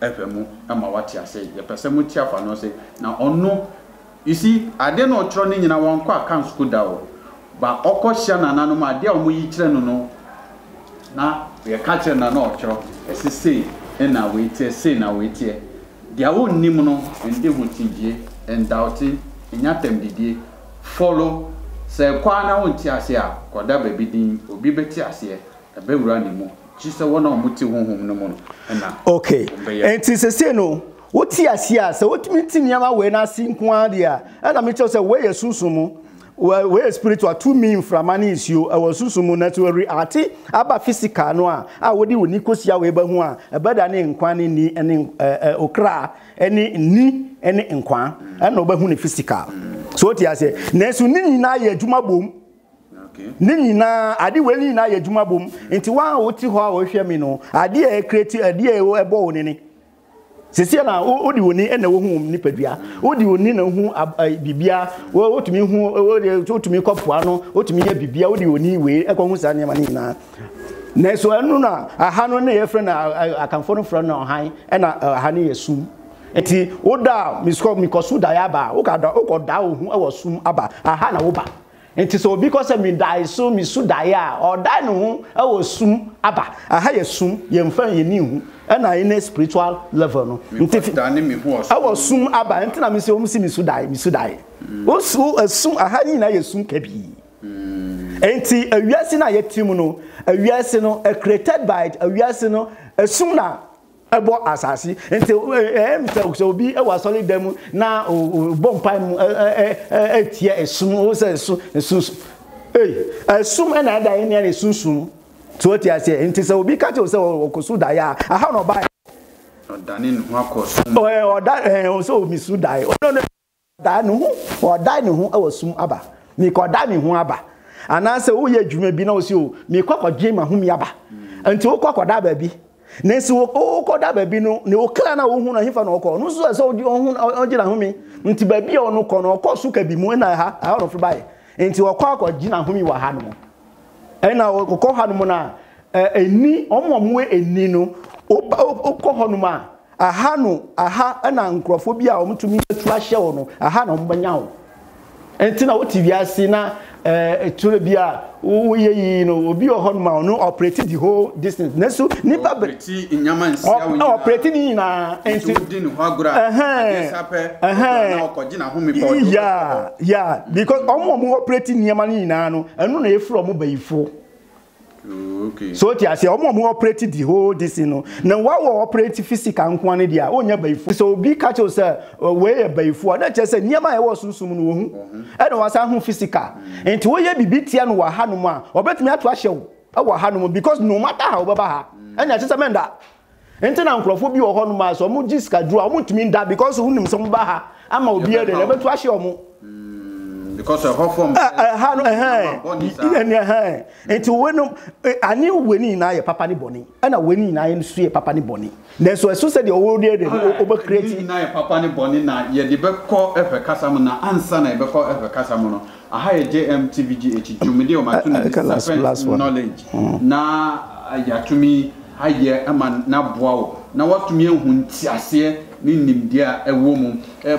Efemu ama watia say the person mutia fa no say na ono you see ade na otro ni nyina won kwa kan school dawo ba okohia na nananum ade a omuyi kire no no na we ka kire na na otro esisi na we tie say na we tie dia won nim no ende huntingie and doubting inyatem didie follow say kwa na won tie ase a koda ba bidin obi beti ase e be wura ni mu. Okay. And since no, Oti asia se oti miti nyama we na sin kwandia na me say we yesusumu we spiritual to me from an issue susumu natural ati aba physical no a wodi woni kosia we ba hu a bada ne nkwane ni ene okra ene ni ene nkwan na oba hu ne physical so oti asia nesu ni na ye adwuma bom nini na adi weni na ye adwuma bom nti wan oti ho a wo hwe me no adi e create adi e ebo woni ni Sisi na odi woni ene wo hu ni padua odi woni na hu bibia otumi hu otumi kopua no otumi ya bibia odi woni we ekwa hu sane ma ni na neso anu na aha no na ye fre na akanfo no fre na ohan na aha ne yesu eti oda misko mikosu da ya ba okada okoda ohu awosum aba aha na wo ba enti so because me die so me su die a oda no hu awosum aba aha yesum ye mfa ye ni hu and I in a spiritual level no I was soon aba and I say mi sudai also assume ahani na yesum kabi enti awiase na yetimu no awiase no created by awiase no assume na ebo asasi enti em so bi e was solid dem na bompai mu etie assume o say assume assume and I in a assume so what you say enti so bi catch yourself okosu da ya how no buy danin ho akosu o da so mi su da no da no ho da no ho awasum aba mi ko da mi ho aba ana se wo ye dwuma bi na wo se o mi ko kodje ma ho mi aba enti wo ko koda ba bi nse wo ko da ba bi no ne wo kra na wo hu na hifa na wo ko no so se wo hu onje na ho mi nti ba bi o no ko no ko su ka bi mu na ha how no buy enti wo ko kodje na ho mi wa ha no ena okoko hanu na eni omomwe eni no okoko hanu ma aha no aha ena nkrofo bia omtumi atua hye wo no aha no mbanya wo enti na woti wiase na eture bia wo yeyi no obi ohonu ma no operate the whole distance nesu ni babreti nyama nsia wo operate ni na enti di no agura asape na okogina home pa odo yeah because omo operate nyama ni na no enu na efro mo bayifo okay so ti ase omo operate the whole distance no na wo operate physical nko an dia onya bayifo so obi catch yourself we ye bayifo na che se nyama e wo sunsum no wo hu e na wasa hu physical enti wo ye bibitia no wa hanom a obetumi ato ahye wo e wa hanom because no matter how baba ha enya che se menda enti na nkrofo bi wo honom aso mo jiska dru mo ntumi nda because hu nim so mo ba ha ama obi e de na beto ahye omo because a whole form enti we no ani weni na ye papa ni boni na weni na ye su ye papa ni boni then so so said the old dey over create na ye papa ni boni na ye de be ko efe kasam na answer na ye be ko efe kasam no aha ye JMTVGH jumide o ma tuna knowledge na ya to me aye ama na boa o na what me hu ntiase ni nimdia ewo mu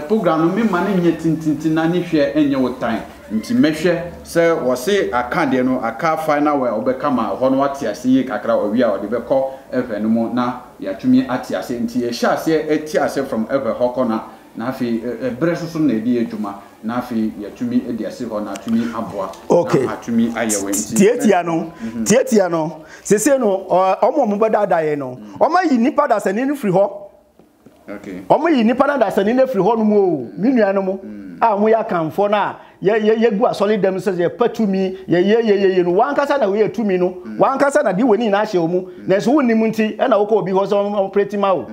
program me ma ne nyetintintin na ne hwe enye wotan nti mehwe se wose aka de no aka final we obeka ma ho no watiase yi kakra owi a odebekọ even mu na yatumi atiase nti ye hyaase etiase from ever hokona na afi bresusu na di eduma na afi yatumi ediase ho na atumi aboa na atumi ayewe nti tietia no sese no omo mo badada ye no oma yi nipa da se ni free ho okay omo yi nipa na da se ni free ho no mo minuano mo a mo ya kanfo na ye gu asole dem se ye patumi ye no wan kasa na we atumi no wan kasa na di weni na ahye omu na so woni mu nti e na wo ko bi ho so pretty mawo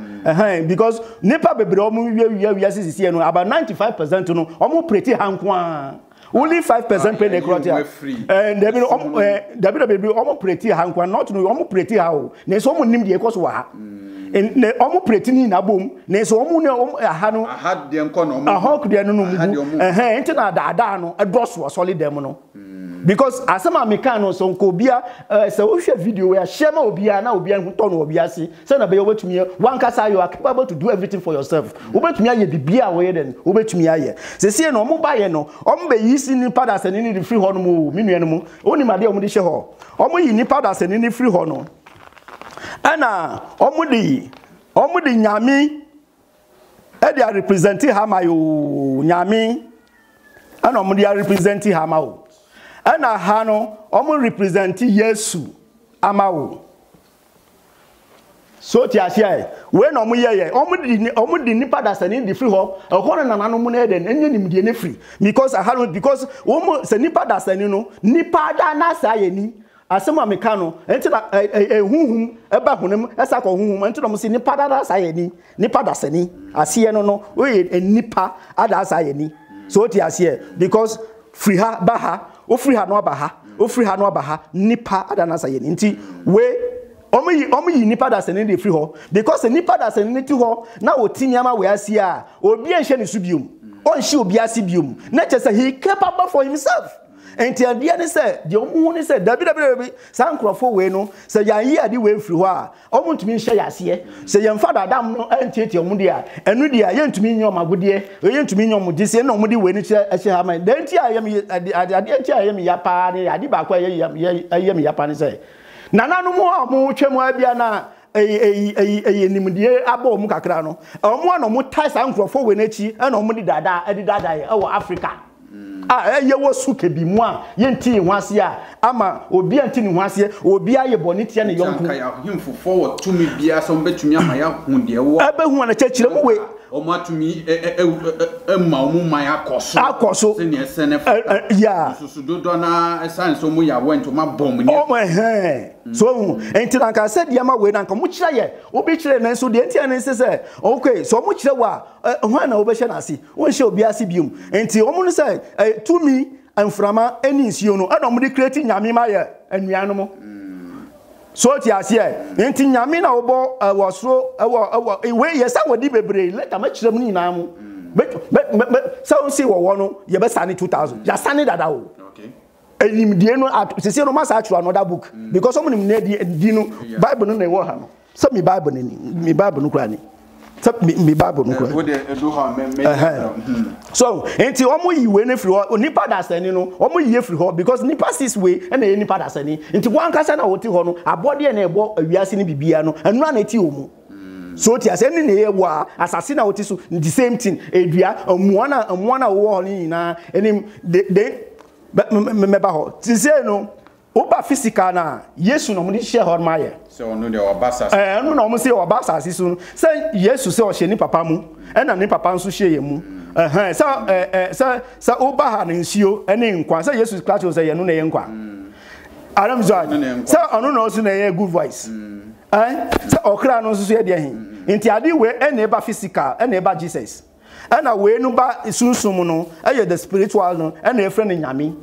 because nipa bebre omu wi sisi no about 95% no omu pretty hankwa only 5% pay the criteria and they be omu pretty hankwa not no omu pretty how na so omu nim de ekoso wa ne omu pretini na bom ne so omu ne aha no aha de enko no omu aha kudie no mu enti na daada no edoso osoli dem no because asema me kan no so nko bia se wo hwe video ya share ma obia na obia hu to no obia se se na be obetumi wan kasa you are capable to do everything for yourself obetumi aye bibia wo ye den obetumi aye se se na omu ba ye no omu be yisi ni pada se ni free ho no mu minue no mu oni ma de omu de hye ho omu yi ni pada se ni free ho no ana omudi nyami e dey represent hamayo nyami ana omudi represent hamawo ana hano omu represent yesu amawo So tiasia, we no mu yeye, omu di nipa da sani di free ho, e ko na nanu mu na eden, enye nim di ne free because I had because omu se nipa da sani no, nipa da na sa ye ni. Asema me ka no, enti na ehuhum eba hunem, esa ko huhum, enti no mu se nipa da sa ye ni, nipa da sani. Ase no no, we nipa ada sa ye ni. So tiasia because free ha ba ha, o free ha no ba ha, o free ha no ba ha, nipa ada na sa ye ni. Enti we omi nipa da sene dey free ho because nipa da sene to ho na otimi ama we asia a obi enhye ne subium on hye obi ase bium na che say he capable for himself enti abia ne say de omu ne say dabidabi sankrofo we no say yan yi ade we free ho a omu ntumi nhye yase say yan fa dadam no enti omu de a enu de a yan ntumi nyom agode e yan ntumi nyom de say na omu de we ne che ahye ha man enti ayem ade enti ayem ya pa ne ade ba kwa ayem ya pa ne say nananu mu amu twemu abia na nimdie aba omu kakra no omu ano mu tai sankrofo we nachi na omu didada adidada e wo Africa ah ye wo suke bi mu a ye nti hwase a ama obi anti ni hwase obi aye bonite ne yonku himfo forward to me bia so mbetumi ama ya hunde wo abehu na chachire mu we omu atumi emma omu man akoso se ne sene ya susudodo na science omu ya wento ma bomb ni omu eh so enti na ka se dia ma we na ka mu kire ye obi kire na so de enti na se se okay so mu kire wa ho na obehye na ase won hye obi ase biom enti omu no se to me and frama any issue no and omu de create nyame ma ye anuanu mo so ti asie enti nyame na obo wasro ewo we yesa wodi bebre leta ma kirem ni na mu but so see wo no ye be sane 2000 ya sane dada o okay enim die no sisi no ma sa atro another book because omo nim na di no bible no na wo ha no so mi bible ni mi bible no kura ni so mi bible no kura wo de do ha me so enti omo yiwe na firi ho nipa da sane no omo yiye firi ho because nipa six way na ye nipa da sane enti wan kasa na woti ho no abode na ebo awiase ni bibia no anu na ti omo so ti aseni na ye wa asase na woti so the same thing edua omo na wo ho ni na enim de me ba ho ti se no oba physical na yesu no mo di share hor maye se onu de obasa enu no mo se obasa sisu se yesu se o she ni papa mu ena ni papa nso she ye mu so oba ha na nsio ene nkwa se yesu christ o se ye no na ye nkwa aram zo se onu no so na ye good voice se okra no so ye de hin nti ade we ena ba physical ena ba jesus ena we nu ba sunsun no eye the spiritual no ena e friend nyame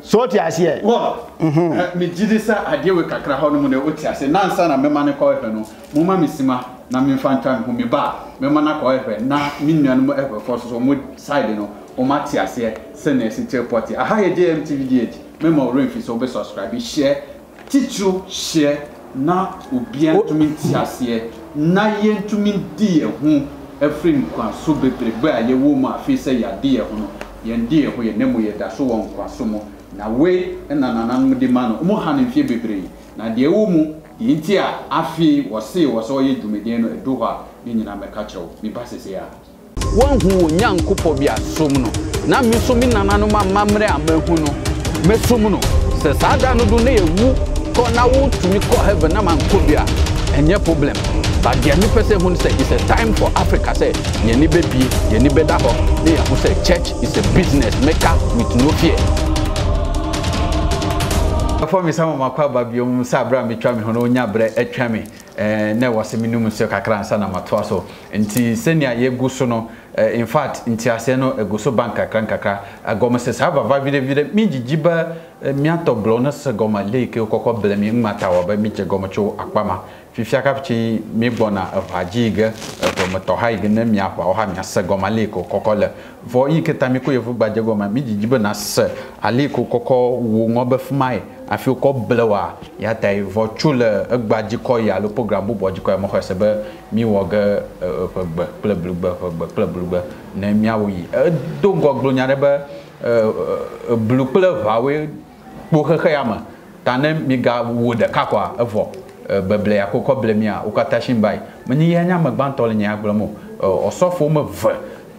so ti asie wo me jidisa ade we kakra ho no mu ne oti asie nansa na mema ne ko efe no mu ma misima na me mfanta nko me ba mema na ko efe na me nnuanu mo efe ko so mo side no o ma ti asie se na esi report aha ye JMTVGH mema o refi so be subscribe share tichu share na obi antumi ti asie na ye antumi di ehu every nkwa so bebrebe aye wo ma afi se ya de ehu no ye de ehu ye nemu ye da so wo nkwa so mo na we nananam de ma no mo hanen fie bebree na de wo mu yinti a afi wo se wo so ye dumedie no edu ho a ni nyina meka chew mi ba sese ya won hu onyankopɔ bia som no na mi so mi nananum amamre amahu no mesom no se saada no do na ewu ko na wo tumi ko heaven na man ko bia enye problem but the only person who said it's a time for Africa say ye ni bebi ye ni beda ho ye who say church is a business maker with no fear. Before me some makwa babiom sa bra me twa me ho no nya bre atwa me na wase me num so kakra ansa na matoa so nti senia ye gu so no in fact nti ase no egu so bank kakra kakra agom se sa baba vide mi jijiba mi atoblo na se goma leke kokko bre mi matawa ba mi je goma cho akpama fifia kapchi mi bona ajiga from tohaig na mi apa o ha mi se goma leke kokko le vo iketa mi ko yevu ba je goma mi jijiba na se aleko kokko wo ngoba fmai afio ko blewa ya tai vo chule agbaji ko ya lo program bo boji ko mo ko se ba mi woga club na mi awi do goglo nyare ba blue club hawe bo khayama tanem mi ga woda kakwa evo beble ya ko ko blemia ukata shimbai mani ya nya magbantol nya agbomo osofo mo v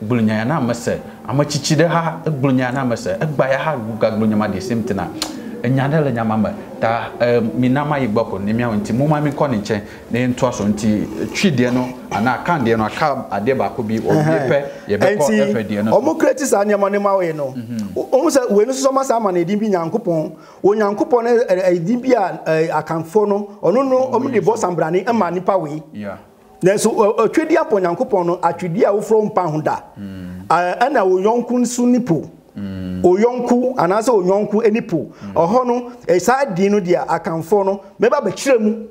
gbulunya na mase amachichide ha gbulunya na mase agba ya ha gugaglunya ma de simtina nyada le nyamama ta minama iboko ni miawo nti muma mi kɔ ne nkyɛn ne ntoaso nti twide no ana kan de no aka ade ba ko bi obi pe ye be ko efade no omo create sa nyama ne mawe no omo se we no so ma sa ma na edin bi nyankopon o nyankopon ne edin bi a akanfo no ono no omo de bo sambrane e ma nipa we yeah then so twide apon nyankopon no atwide a wo from pa ho da ana wo yonku nsu nipo oyonku anase oyonku enipo oho no esa din no dia akanfo no meba ba kiremu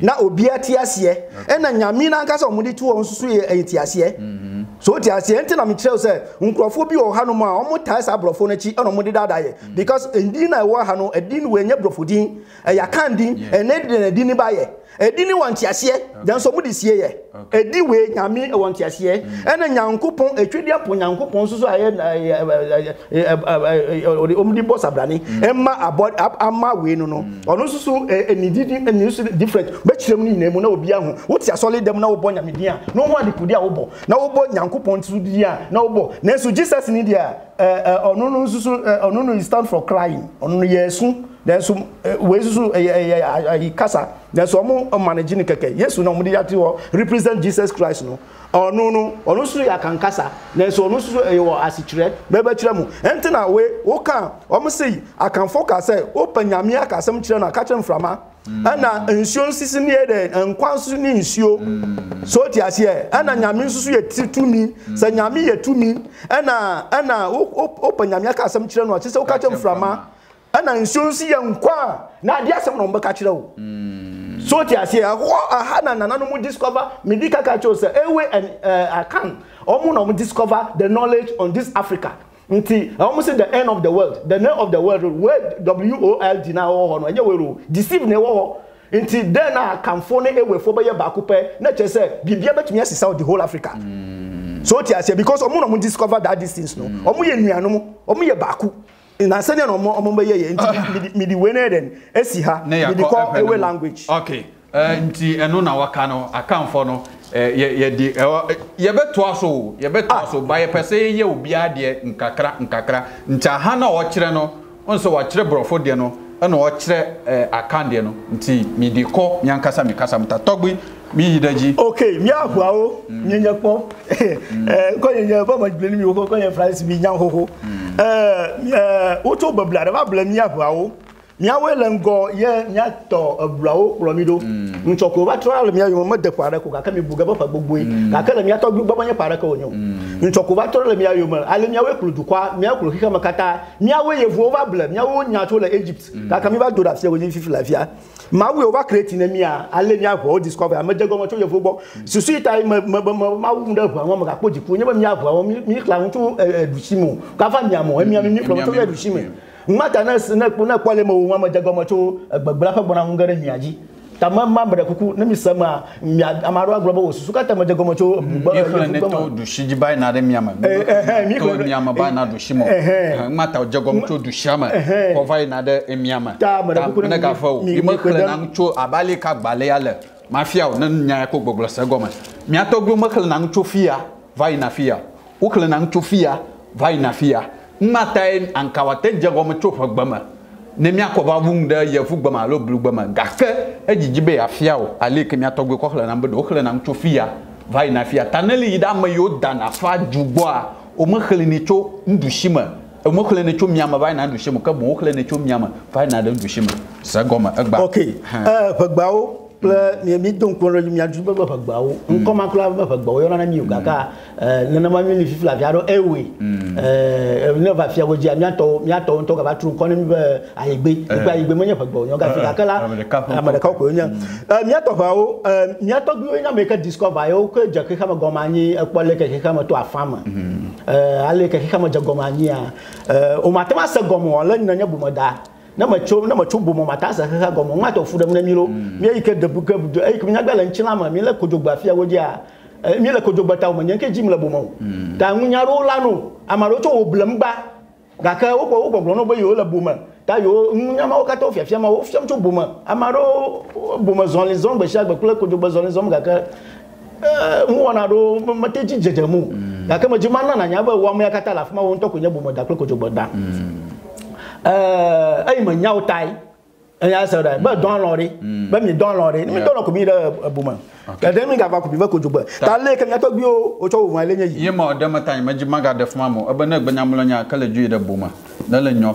na obi ati ase e na nyame na nka so omudi tu won susu e ti ase so ti ase enti na me kire se nkrofo bi oha no ma omuta sa brofo na chi ono mudi dada ye because din na wo ha no edin we nya brofo din e ya kan din e na din na din ba ye edin ni won ti ase dan so mudi sie ye edin we nyame e won ti ase e na nyankopon etwedi apo nyankopon susu aye omdi boss abrani emma abod amma we no no ono susu enididi enisu different be kiremu ni nemu na obi ahu woti asole dem na obo nyame dia no ho adipudi a obo na obo nyankopon tu dia na obo na so Jesus ni dia ono no susu ono no stand for crying ono yesu then so we susu ikasa then so mo manage ni keke yesu na mo dia ti wo represent Jesus Christ no ono no ono susu ya kankasa na so ono susu e wo asichire bebe chire mu enti na we wo kan omo sei akanfo ka sei opanyame akasem chire na ka chire mframa ana nsuo sisi ni ede nkwansu ni nsuo so ti ase e ana nyame susu ye titumi sa nyame ye tumi ana opanyame akasem chire no chise wo ka chire mframa ana nsuo si ye nkwa na ade asem no mbeka chire wo so ti ase aha na nanu mu discover medika ka chose ewe and I can omo no mu discover the knowledge on this Africa nti omo say the end of the world where WOLD na ho no enye wero deceive ne wo nti then I can phone ewe fo be ye ba kupe na che say bibia betumi asisa the whole Africa so ti ase because omo no mu discover that these things no omo ye nuanom omo ye ba ku na senior no mo be ye nti midi weneden esiha midi call ewe language okay nti eno na waka no akamfo no ye di ye beto aso ba ye pese ye obi ade nkakra nta ha na wo kire no onso wo kire brofo de no eno wo kire akande no nti midi ko nyankasa mikasa mta Togbui mi yidaji okay mi ahwa o nyenya po ko nyenya po ma bleni mi ko nyenya France bi nyan hoho auto babla da babla mi ahwa o mi awelengo ye nyato abrawo kromido nchoko ba tral mi ayo ma de kwara ko ka mi buga ba fa gbogboi ka ka mi atogbu ba manya para ka onyo nchoko ba tral mi ayo ma ale mi awe krudu kwa mi akro kika makata mi awe yevu over blem mi awe nyato la Egypt ka ka mi ba do da fie ko je fifi lafia ma we over create na mi a ale mi awo discover am de gomo to yevu gbo susu itai ma wu nda gwa ma ka pojiku nya ba mi awo mi kla ntu educhimo ka fa mi amo mi mi from to educhimo matana sene kuna kwale mo wama jagoma cho gbagbara fa bona ngare miaji tamamma mbere kuku na misama amaro agro ba osusu ka tama jagoma cho gbagbara ne to dushiji bai na re miama to miama ba na dushimo mata jagoma cho dushama ko vai na de miama na ka fo imekle na cho abale ka gbale yale mafia o na nya ko gbogbara se goma mi atogbu mekle na cho fia vai na fia ukle na cho fia vai na fia matain ankawate jagoma chofa gbama ne miakoba wunda yefu gbama lo blu gbama gake ejijibe afiao aleke miatogwe kokla na mbedo okla na mchofia vai na fia taneli ida mayo dana fa jugwa o mkhele ne cho ndushima o mkhele ne cho miama vai na ndushima ka mo okla ne cho miama vai na ndushima sagoma agba okay fagbao le mi donc ko mi ajuba ba fagbao nko makula ba fagbao yona na mi ugaka nana ma mi fifi la viaro ewe ne va fiago dia mi ato nto ka ba tru ko ni ayegbe mo nya fagbao nya ga fi akala amadaka ko nya mi ato fa o mi ato gbe nya me ka discover yo ko je ke ka ma goma nyi epole ke ka ma to afama ale ke ka ma je goma nyi o matema se gomo ole nya bu moda na macho bomo matasa kaka gomo mato fudam na miro mi yike debuka budo ay kinya gala nchina ma mi la kojogba afia wojia mi la kojogba taw ma nyanke jimla bomo ta ngunyaro lanu amaro to oblemba gaka obo blono bo yo la boma ta yo ngunyama okato afia ma ofia mcho boma amaro boma zonle zombe shagba kula kojogba zonle zombe gaka muona do mateji jejemu gaka majima na nyaba wa mi akata lafma won to kunya bomo da kojogba da Il y a un taille. Il y a un taille. Il y a un taille. Il y a un taille. Il y a un taille. Il y a un taille. Il y a un taille. Il y a un taille. Il y a un taille. Il y a un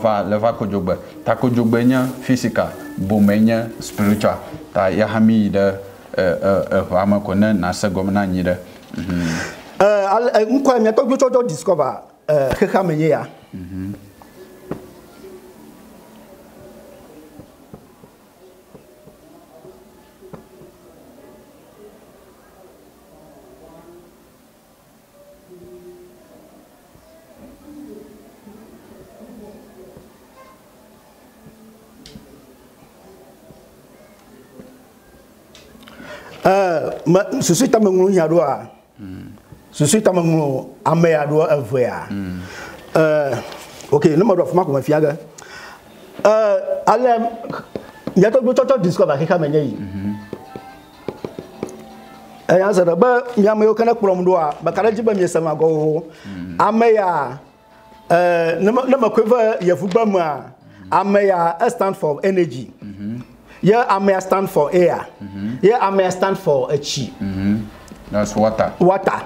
taille. Il y a ceci à mon yadoua. Ceci à mon améadoua un voyage. Ok, le mot de ma comme fiaga. Allez, il y a tout le temps de discours qui a mené. Et à ce moment, il y a un peu de problème. Mais quand je me suis amago, améa, ne me couvre, il y a vous pas moi. Améa stand for energy. Yeah, AMEA stand for air. Yeah, AMEA stand for a chi. That's water. Water.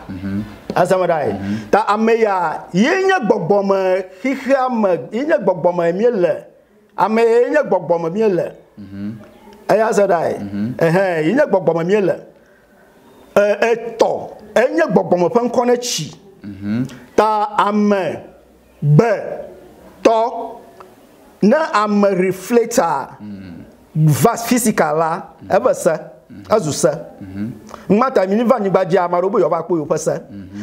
As I'm right. That AMEA, yenya bogboma, hiham, yenya bogboma miele. AMEA yenya bogboma miele. As I'm right. Yenya bogboma miele. Eto, yenya bogboma pankone chi. Ta ame, be, to, na ame reflector. Vase physique là, elle ça, elle ça. Mata mini va nibadi amarobo yoba ko yopa ça.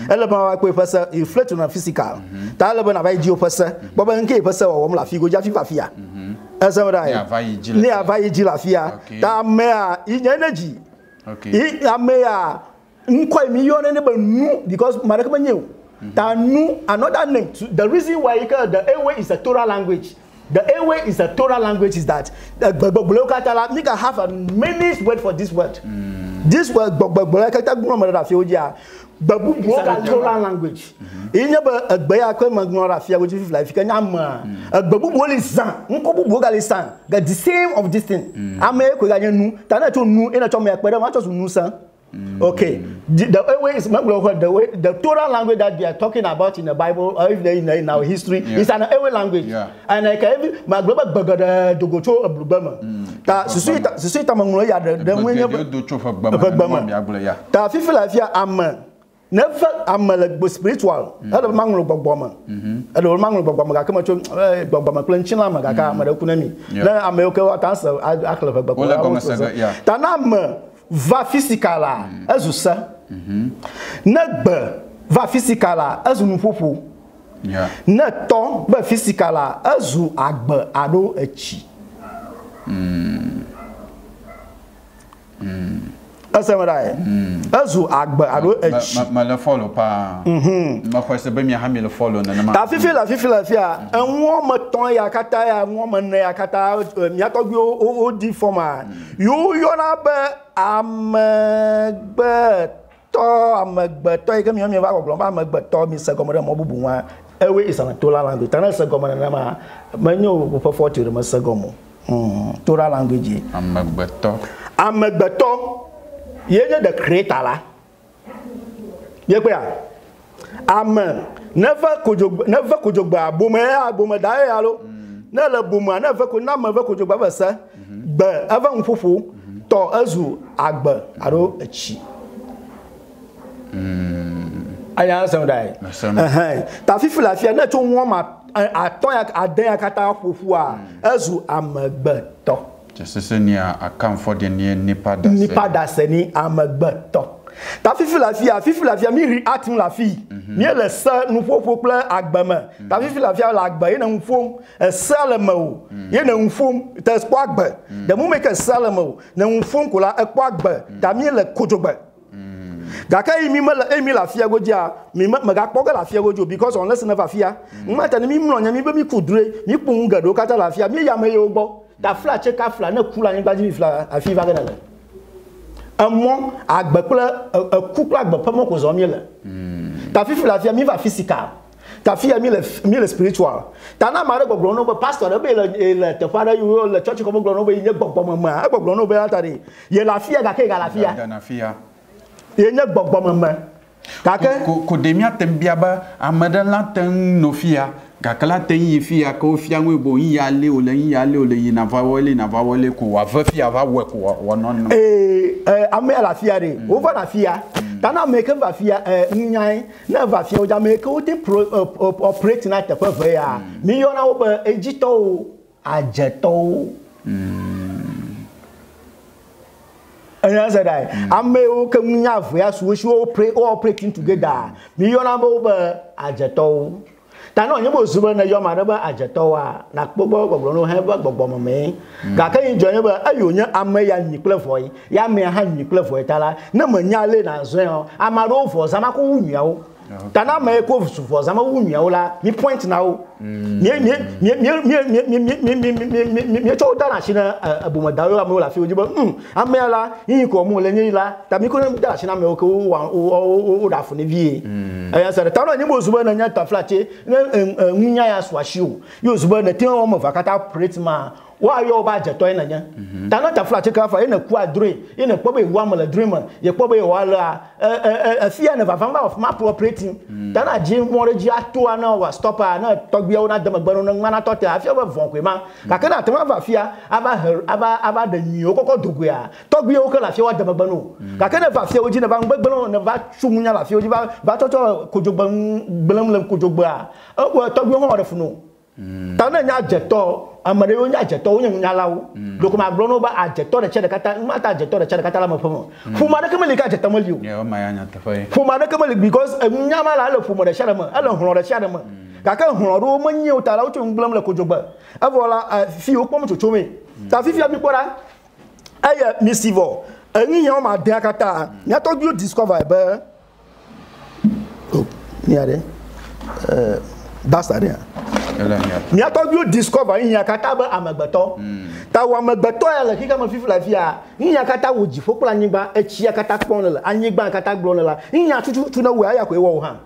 Elle va ko yopa ça, il flirte dans physique. Ta elle va dire yopa ça. Baba nke yopa ça on la figo ja fifa fia. Elle ça va. Ni avaye ji la fia. Ta mea energy. OK. I amea nkwa million ne ba nu because maraka ba nyew. Ta nu another name. The reason why the airway is a Torah language. The airway is a Torah language is that you can have a many words for this word. This word is a Torah language. Il n'y a pas de the same of this thing. Okay, the Torah language that they are talking about in the Bible or if they in our history is an Ewe language. Yeah. And I can my global burger to go to a blue bummer. That's the sweet among the women. Never am a spiritual. I don't mangle Bobama. I don't mangle Bobama. I come to Bobama Planchinama. I come to Kunami. Then I'm okay. What answer? I actually have a Bobama. Tanam. Va physique là, est-ce ça? Notre va physique là, est-ce nous propos? Notre temps va physique là, est-ce agbe ado echi? Est-ce vrai? Est-ce agbe ado echi? Mais le follow pas. Ma foi c'est bien mieux hamil le follow non? Ta fille. Un homme temps y a kata y a un homme né y a kata y a togu au diforma. Yo na be amegbeto ike mi mi ba ko blon ba amegbeto mi se gomo mo bubu wa ewe isana Torah language tana se gomo na ma manyo po forti re ma se gomo Torah language amegbeto yeye the creator la ye pe amen never kujogba abome dai alo na le buma never kujogba ba se be ava nfufu to azu agba aro chi aya so dai ta fifi la fia na to won ma aton adan akata fufu a azu amagba to jese ni a kan for the ni pada se ni amagba to ta fifi la fia mi react mu la fi mi le sa nu fofo plan agba ma ta fifi la fia la agba ye na nfom e salamo ye na nfom ta spo agba the moment e salamo na nfom ko la e po agba ta mi le kojogba ga ka mi ma mi la fia goja mi ma ga po ga la fia gojo because unless never fia ma ta mi mlo nya mi be mi kudure mi po ngado ka ta la fia mi ya me yo gbo ta fla che ka fla na kula ni gbaji fla afi va ga na un mot à couple à papa mon cousin miel. Ta fille la fille mi va physique. ta fille a mis le spirituel. Ta na mare gbogboro no pastor e be le te fara you le church ko gbogboro no be nye gbogboro mama e gbogboro no be atari ye la fille ga ke ga la fille na fille ye nye gbogboro mama ka ke ko demia tembia ba amadan la ten no fille ga kala ten yi fille ko fia we bo yin ya le o le yin na va wole ko wa va fille va work wa non ame la fille re o va la fille Tana meke va fia nnyai na va fia oja meke o de operate na tepe ve ya mi yo na wo be ejito ajeto anya said I ame o ke nya ve ya so so operating together mi yo na wo be ajeto tana onye bo zuba na yo ma na be ajeto wa na gbogbo gbogbo no he gbogbo mame ka ka injo ne be ayo nya ame ya nyi klefoi ya me ha nyi klefoi tala na ma nya le na zo yo amaro ofo sama ko wunyawo tana ma ko ofo sama wunyawo la mi point na o mi to da na shina abumadawo la mo la fi ojibo ame la yin ko mo le yin la ta mi ko da shina me o ko o da fun vie aya sare ta no ni mo zuba na nya ta flache nya ya swashiu yo zuba na tin o mo vakata pretma wa yo ba je to na nya ta no ta flache ka fa ina ku adre ina po be wa mo le dream ye po be wa la afia na va va of map operating ta na ji mo re ji atua na wa stop na to gbe ona de magba no ngana to te afia ba von ko ma ka kana te ma va afia aba de nyi o kokko dugu ya to gbe o ka la afia wa de magba no ka kana va afia o ji na ba ngba no na va chumunya la afia o ji ba to ko jogba gbelam ko jogba o to gbe ho re funu ta na nya jeto amare o nya jeto o nya lawo loko ma gbo no ba ajeto de chede kata ma ta ajeto de chede kata la ma fomo fuma na kemeli ka jeto ma liu ya o ma ya nya ta fa fuma na kemeli because nya ma la le fuma de chede ma ala horo de chede ma Kaka honro mo nyi utara utu ngblem le kojogba. Avola fi opom chochome. Ta fi fi mi pora. Aya misivo. Ani yan ma de akata. Nya to you discover ba. Oh, nya de. That's area. Nya to you discover nya akata ba amagbeto. Ta wa amagbeto ya le kika ma fi fi la fi a. Nya akata wo jifokula nyigba echi akata pon la. Anyigba akata gbon la. Nya tutu na we aya ko ewo ha.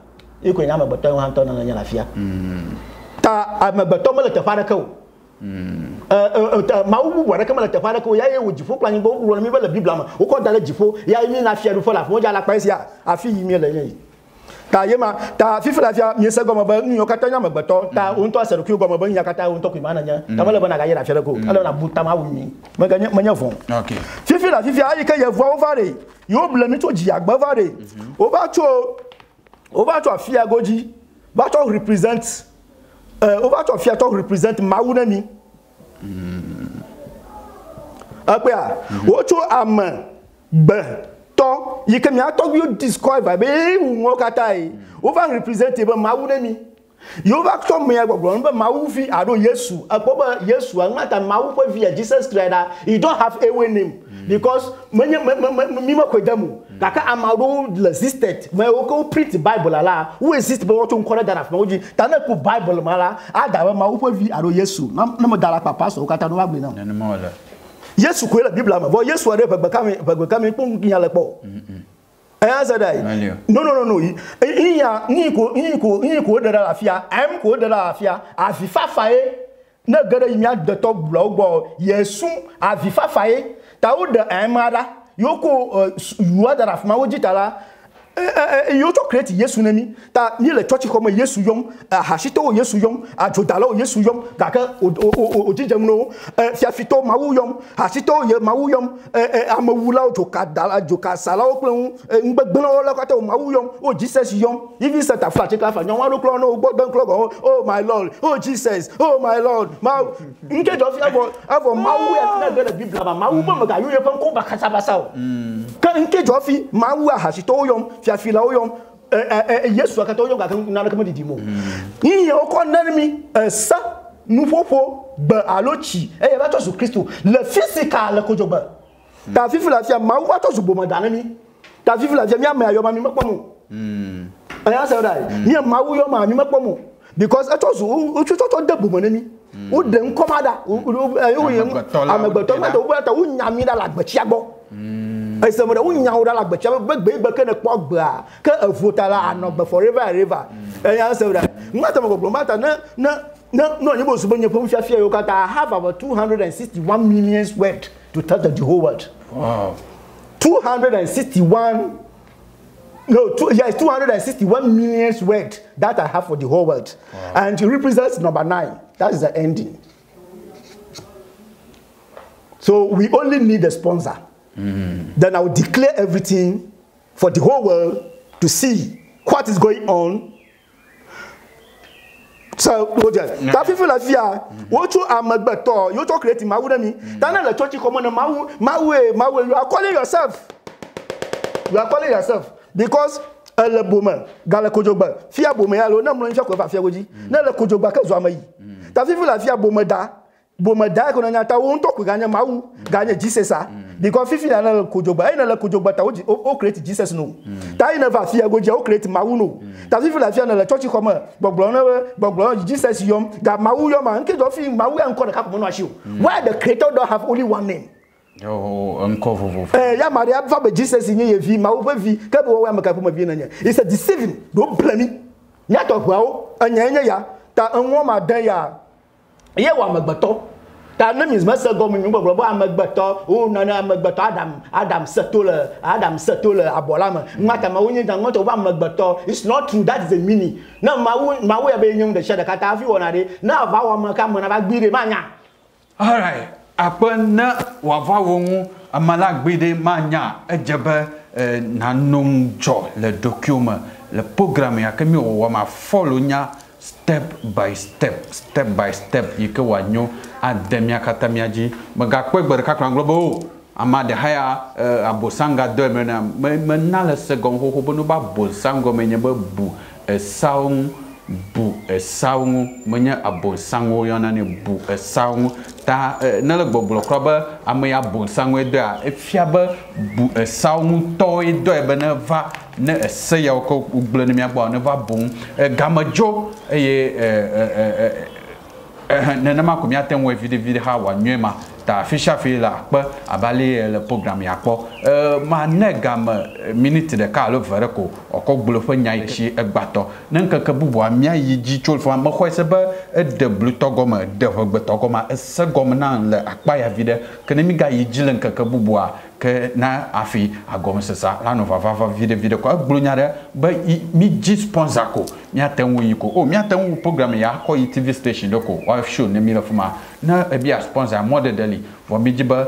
Il connaît ma bataille Hampton dans la fia. Ta ma bataille de Farako. Maou, voilà comme la Farako, ya ou du faux plan, ou le mille de Biblama, ou quand elle dit faux, ya une affaire de faux la foule à la paisia, à fille mille. Ta yema, ta fille la fia, n'y a pas ma bonne, n'y a pas ma bataille, ta honte à ce que ma bonne yakata ou tokimana, ta bonne à la fia de go, alors la boutama ou mi, ma gagne manavon. Ok. Fifi la fia, il y a voir au varé, yo blamito diag bavaré, au bateau. Over to Afia Goji, but all represent over to Afia talk represent Maunami. Apia, what to a man, but talk you can talk you describe by being Mokatai over representable Maunami. You back to me, I go run, but Maufi, I don't yesu, a proper yesu, and not a Maufi via Jesus Trader. You don't have a name because many Mima Kodamu. Kaka amaro resisted me o ko print bible ala who exist be what on correct that afnoji tana ko bible mala adawa ma wo vi aro yesu na mo dala papa so ka tanu agbe na na mo la yesu ko la bible ma bo yesu are bagba kami pon kinya le po eh sadai no iya ni ko dara afia am ko dara afia afifa fae na gada imia de to blogbo yesu afifa fae tawo de amara Yoko Yuadaraf Mawajitala, Yoto create Yesunami, that nearly touchy home Yesuyong, Hashito Yesuyong, Ajodalo Yesuyong, Daka Ojijamno, Fiafito Mauyom, Hashito Mauyom, Amawula Jokadala Joka Salao Clon, Mbagbola Kato Mauyom, oh Jesus Yom, if you set a flat clap and Yamano Clono, Bodan Clog, oh my Lord, oh Jesus, oh my Lord, Mau, engage of Maui, never be blabber, Mauba, you have come back as a basal. Can engage of Maua Hashito Yom. Fiafila oyom Yesu akatoyo ga na kama didimo ni oko nanmi esa nufofo ba alochi e ba tosu Kristo le physical ko joba ta fifila fia ma wa tosu bo madanami ta fifila fia mi amayo ma mi mapomu aya so dai mi amawo yo ma mi mapomu because atosu o to debo manami o de nkomada o amegbeto ma to bo ta o nyami da lagbechi agbo Ese mo da unya o da lagbe chabe gbegbe gbeke ne pogba ka afutala anogbe forever river I have about 261 million worth to touch the whole world. Wow. 261 million worth that I have for the whole world. Wow. And it represents number 9. That is the ending. So we only need a sponsor. Mm. Then I will declare everything for the whole world to see what is going on. So, that people are here. What you are magbato? You talk creating mawudami. Then the church come on mawu. You are calling yourself. You are calling yourself because a woman, gala kojoba, fear woman alone. No one should go for fear woman. No the kojoba can zoamai. That people are fear woman da. Bomada kuna nyata wonto kuganya mawu ganya Jesus because fifi na na kujoba ina la kujoba ta o create Jesus no ta ina va fia goje o create mawu no ta fifi la fia na la church come gbogbo Jesus yom ga mawu yom anke do fi mawu anko na ka komo no asio why the creator don't have only one name oh anko vovo eh ya maria va be Jesus yin ye vi mawu be vi ka be wo wa maka po ma vi na nya it's a deceiving don't blame me nya to gwa o anya ya ta enwo ma dan ya ye wa magbato ta name is master go mi gbogbo bo amagbato o na na amagbato adam setole abolama ngata ma wonye ta ngoto ba amagbato it's not true that is a meaning na ma wo ya be nyum de shada kata afi wona de na va wa ma ka ma na ba gbire ma nya all right apana wa va wonu amala gbide ma nya ejebe na num jo le document le programme ya kemi wo ma follow nya step by step yike wanyo ademia katamiaji magakwe berka kanglobo amade haya abosanga do mena menala segon ho bonu ba bosango menye bu esaung menye abosango yana ne bu esaung ta nalagbo blokroba amaya bosango edoa efiaba bu esaung to edo ebena va ne eseya ko ugblen mi agba ne va bon gamajo eye nana ma ko mi atem we vide ha wa nyema ta fisha fila pe abale le programme ya ko ma ne gama minute de ka lo vere ko okogbulo fo nyai chi egbato ne nkanka bubu ami ayi ji chol fo ma ko se ba de bluto goma de hogbeto goma se goma na le akpa ya vide kenemi ga yi ji le nkanka bubu a ke na afi agom sesa la no va vide ko gblunyare ba mi ji sponsor ko mi atenwu yi ko o mi atenwu programme ya ko yi tv station doko wa show ne mi la fuma na e bi a sponsor mo de deli fo mi ji ba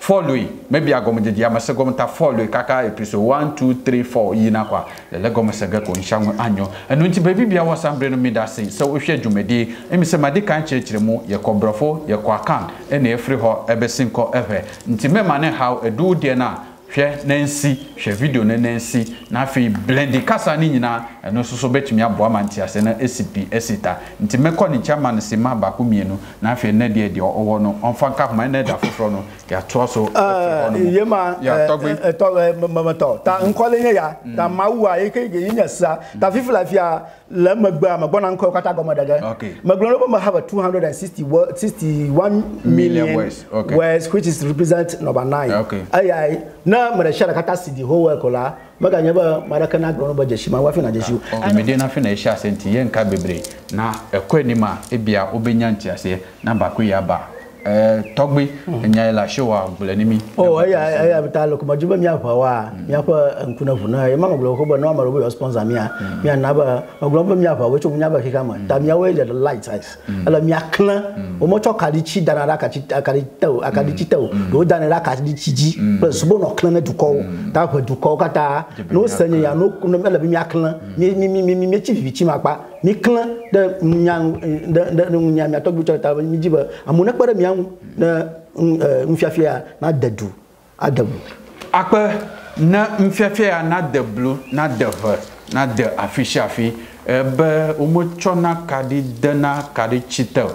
follow maybe agom de ya ma se gom ta follow kaka episode 1234 yi na kwa le gom se ga ko nshanwo anyo enu nti ba bibia wa sambre no mi da sei so o hwe djumedi e mi se ma de kan chirechire mu ye ko brofo ye ko account e na free ho e be sin ko efe nti me ma ne how edu de na hwe nansi hwe video ne nansi na afi blend kasa ni nyina eno soso betumi aboa manti ase na SCP esita nti me ko ni chama ne sema ba ko mienu na afi na de de owo no onfa ka ma na da foforo no ya to so yema to mama to ta nkole nya ya ta mawa ekege nya sa ta fifla fia la magba magbona nko kata go madaga magbona bo ma have 261 million words which is represent number 9 ai na mara shara kata sidi ho work ola maganya ba marakana grono ba jeshima wafi na jeshu omede na fi na isha senti ye nka bebre na ekweni ma ebia obenya ntiase na ba ku ya ba Togbi nya ila show agbulenimi oh aya bitalo kuma juba mi afawa mi afa nkuna vuna e ma ngolo ko ba no ma robo sponsor mi a mi anaba ngolo mi afa we chu mi aba kika ma ta mi awe the light eyes ala mi akna o mo chokari chi danara ka chi akari chitao do danara ka chi chiji plus bo no akna du ko ta ko du ko kata no sanye ya no kuno ala bi mi akna mi chi vi chi ma pa mi klan de nyang ya Togbi chota mi jiba amuna kpara mi na mfiafia na dedu adabu akpa na mfiafia na deblu na dever na de afishafi be umochona kadi dana kadi chita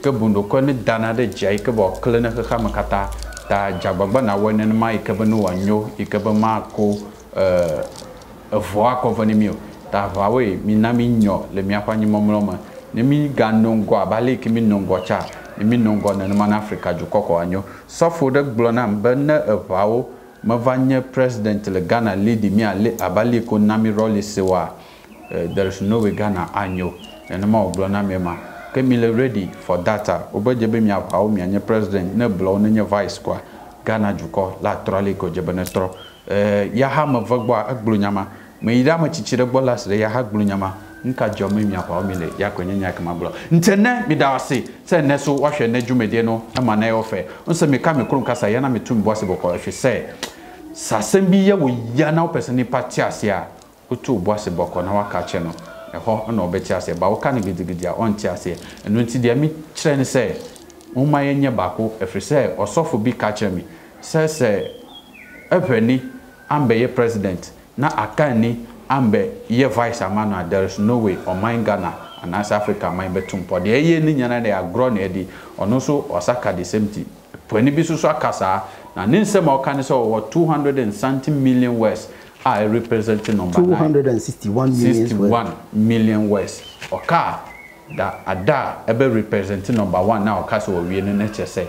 ke bundo ko ni dana de jai ke bo klena ke kama kata ta jabagba na wenen mai ke banu anyo ikeba mako voa ko venimio ta vawe minami nyo le miafani momloma ne mi ganongo abale ke mi nongo cha mi nongo na man Africa ju koko anyo sofo de glonam ben evawo mavanye president le Ghana lady mi ale abale ko nami role sewa there is no way Ghana anyo and ma oblona mema kemile ready for data obaje be mi apawo mi anye president na blow na nya vice kwa Ghana juko laterally ko jebenestro ya ha mavagwa agblunyama me ida ma chichire bolas re ya ha agblunyama nka jome mi apawo mi le ya kwenye nya kama blow ntene mi dawase se neso wahwe na djumedie no ama na yofe onse me ka me kru nkasa ya na metum boase bokọ hwe se sasembi ya wo ya na opeseni party asia otu boase bokọ na waka che no eho na obeti asia ba wo ka ne gidigidi a onti asia enu nti dia mi kire ne se uma yenye bako efrise osofo bi ka che mi se se efeni ambe ye president na akani ambe ye vice amana there is no way on my Ghana and as Africa my betum po de ye ni nyana de agro na edi ono so osaka the same thing poni bi so akasa na ninsem o kan so 200 and something million words I representing number 261 million words oka da ada ebe representing number 1 na oka so we ne che say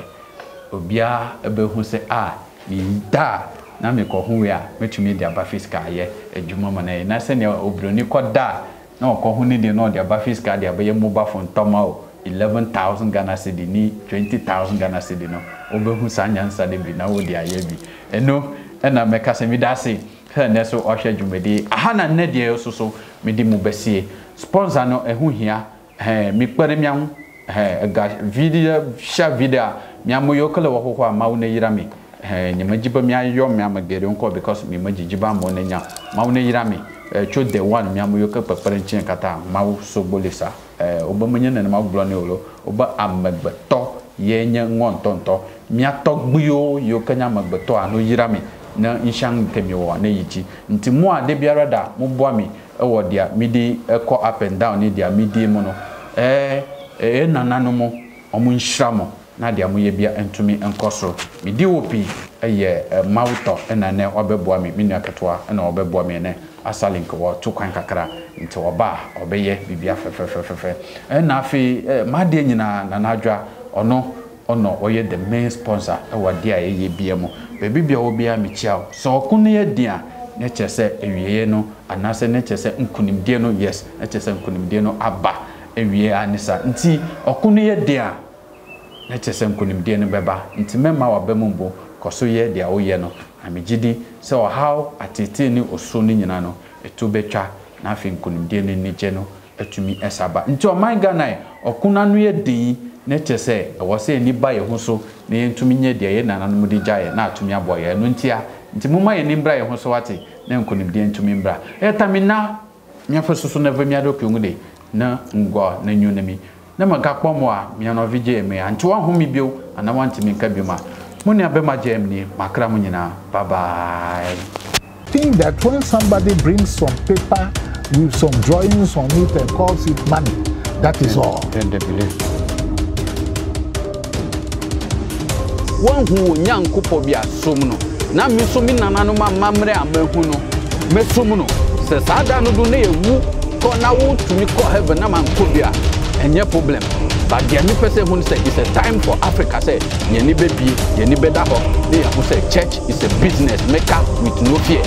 obia ebe hu say ah ni da na me ko hu ya metumi dia ba fiscal ye adwuma ma na na se ne obroni ko da na o ko hu ni de no dia ba fiscal dia be mobile phone toma 11,000 Ghana cedi ni 20,000 Ghana cedi no obehu sanya nsa de bi na wo dia ye bi eno na me ka se mi da se ne so o hwe adwumedi aha na ne de so so me di mu besie sponsor no ehu hia mi kpere mi ahu video sha video mi amu yokole wo ho ho amawo na yira mi nyamajiba mi ayo mi amagere nko because mi majijiba mo na nya mawo na yira mi cho the one mi amu yoka papere nchen kata mawo sobolisa obamanya na mawo blone olo oba amagbeto ye nya ngontonto mi atogbuyo yokanya amagbeto anu yira mi na inshan temi wo na yiji ntimo ade biara da mo boa mi ewo dia midi ekọ up and down ni dia midi mo no nananom omo nhiramo na dia mo ye bia entumi enkoso midi wo pi eye mauto enane obeboa mi minu aketoa na obeboa mi ne asalink wo tukwan kakra nti oba obeye bibia fefefefefe na afi made nyina na nadwa ono oye the main sponsor ewo dia ye bia mo baby bia wo bia mi chiao so okunu ye dia ne chese ewiye no anase ne chese nkunimdie no yes ne chese nkunimdie no aba ewiye anisa nti okunu ye dia ne chese nkunimdie no beba nti mema wa bemumbo koso ye dia wo ye no amejidi so how atete ni oso ni nyina no eto betwa na afi nkunimdie ni nije no atumi esaba nti o man ganai okunanu ye din ne chese ewo se ni ba ye ho so ne ntumi nye dia ye nananom de jaye na atumi aboye no ntia ntimuma ye ni mbra ye ho so wate na nkonim de ntumi mbra etamina nyafesusu na vemia dokungu de na ngwa na nyunami na magakpọ mo a miano vije me anto ahumi bio anawa ntimi ka bioma moni abema jam ni makra mo nyina bye bye think that when somebody brings some paper with some drawings on it and calls it money that is all then they believe one who young couple be a sumno. Now, Miss Sumina, Mamre, and Berhuno, Messumuno, says Adam Dune, who called out to me, call heaven, Namcubia, and your problem. But the only person who said it's a time for Africa, say, Yeni baby, Yeni Bedaho, they who say church is a business maker with no fear.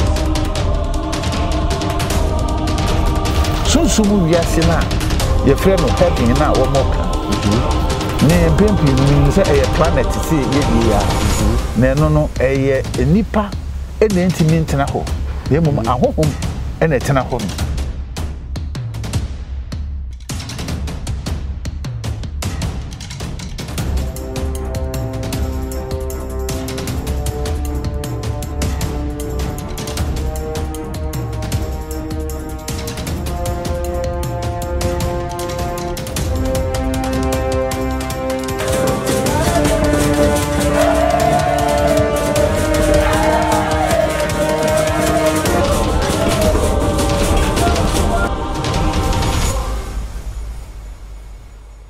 So, Sumu Yasina, your friend of helping now, or more. Ne pempi ni se eye planet se ye dia ne no no eye enipa e de ntimi ntena ho ye mum ahohom e na tena ho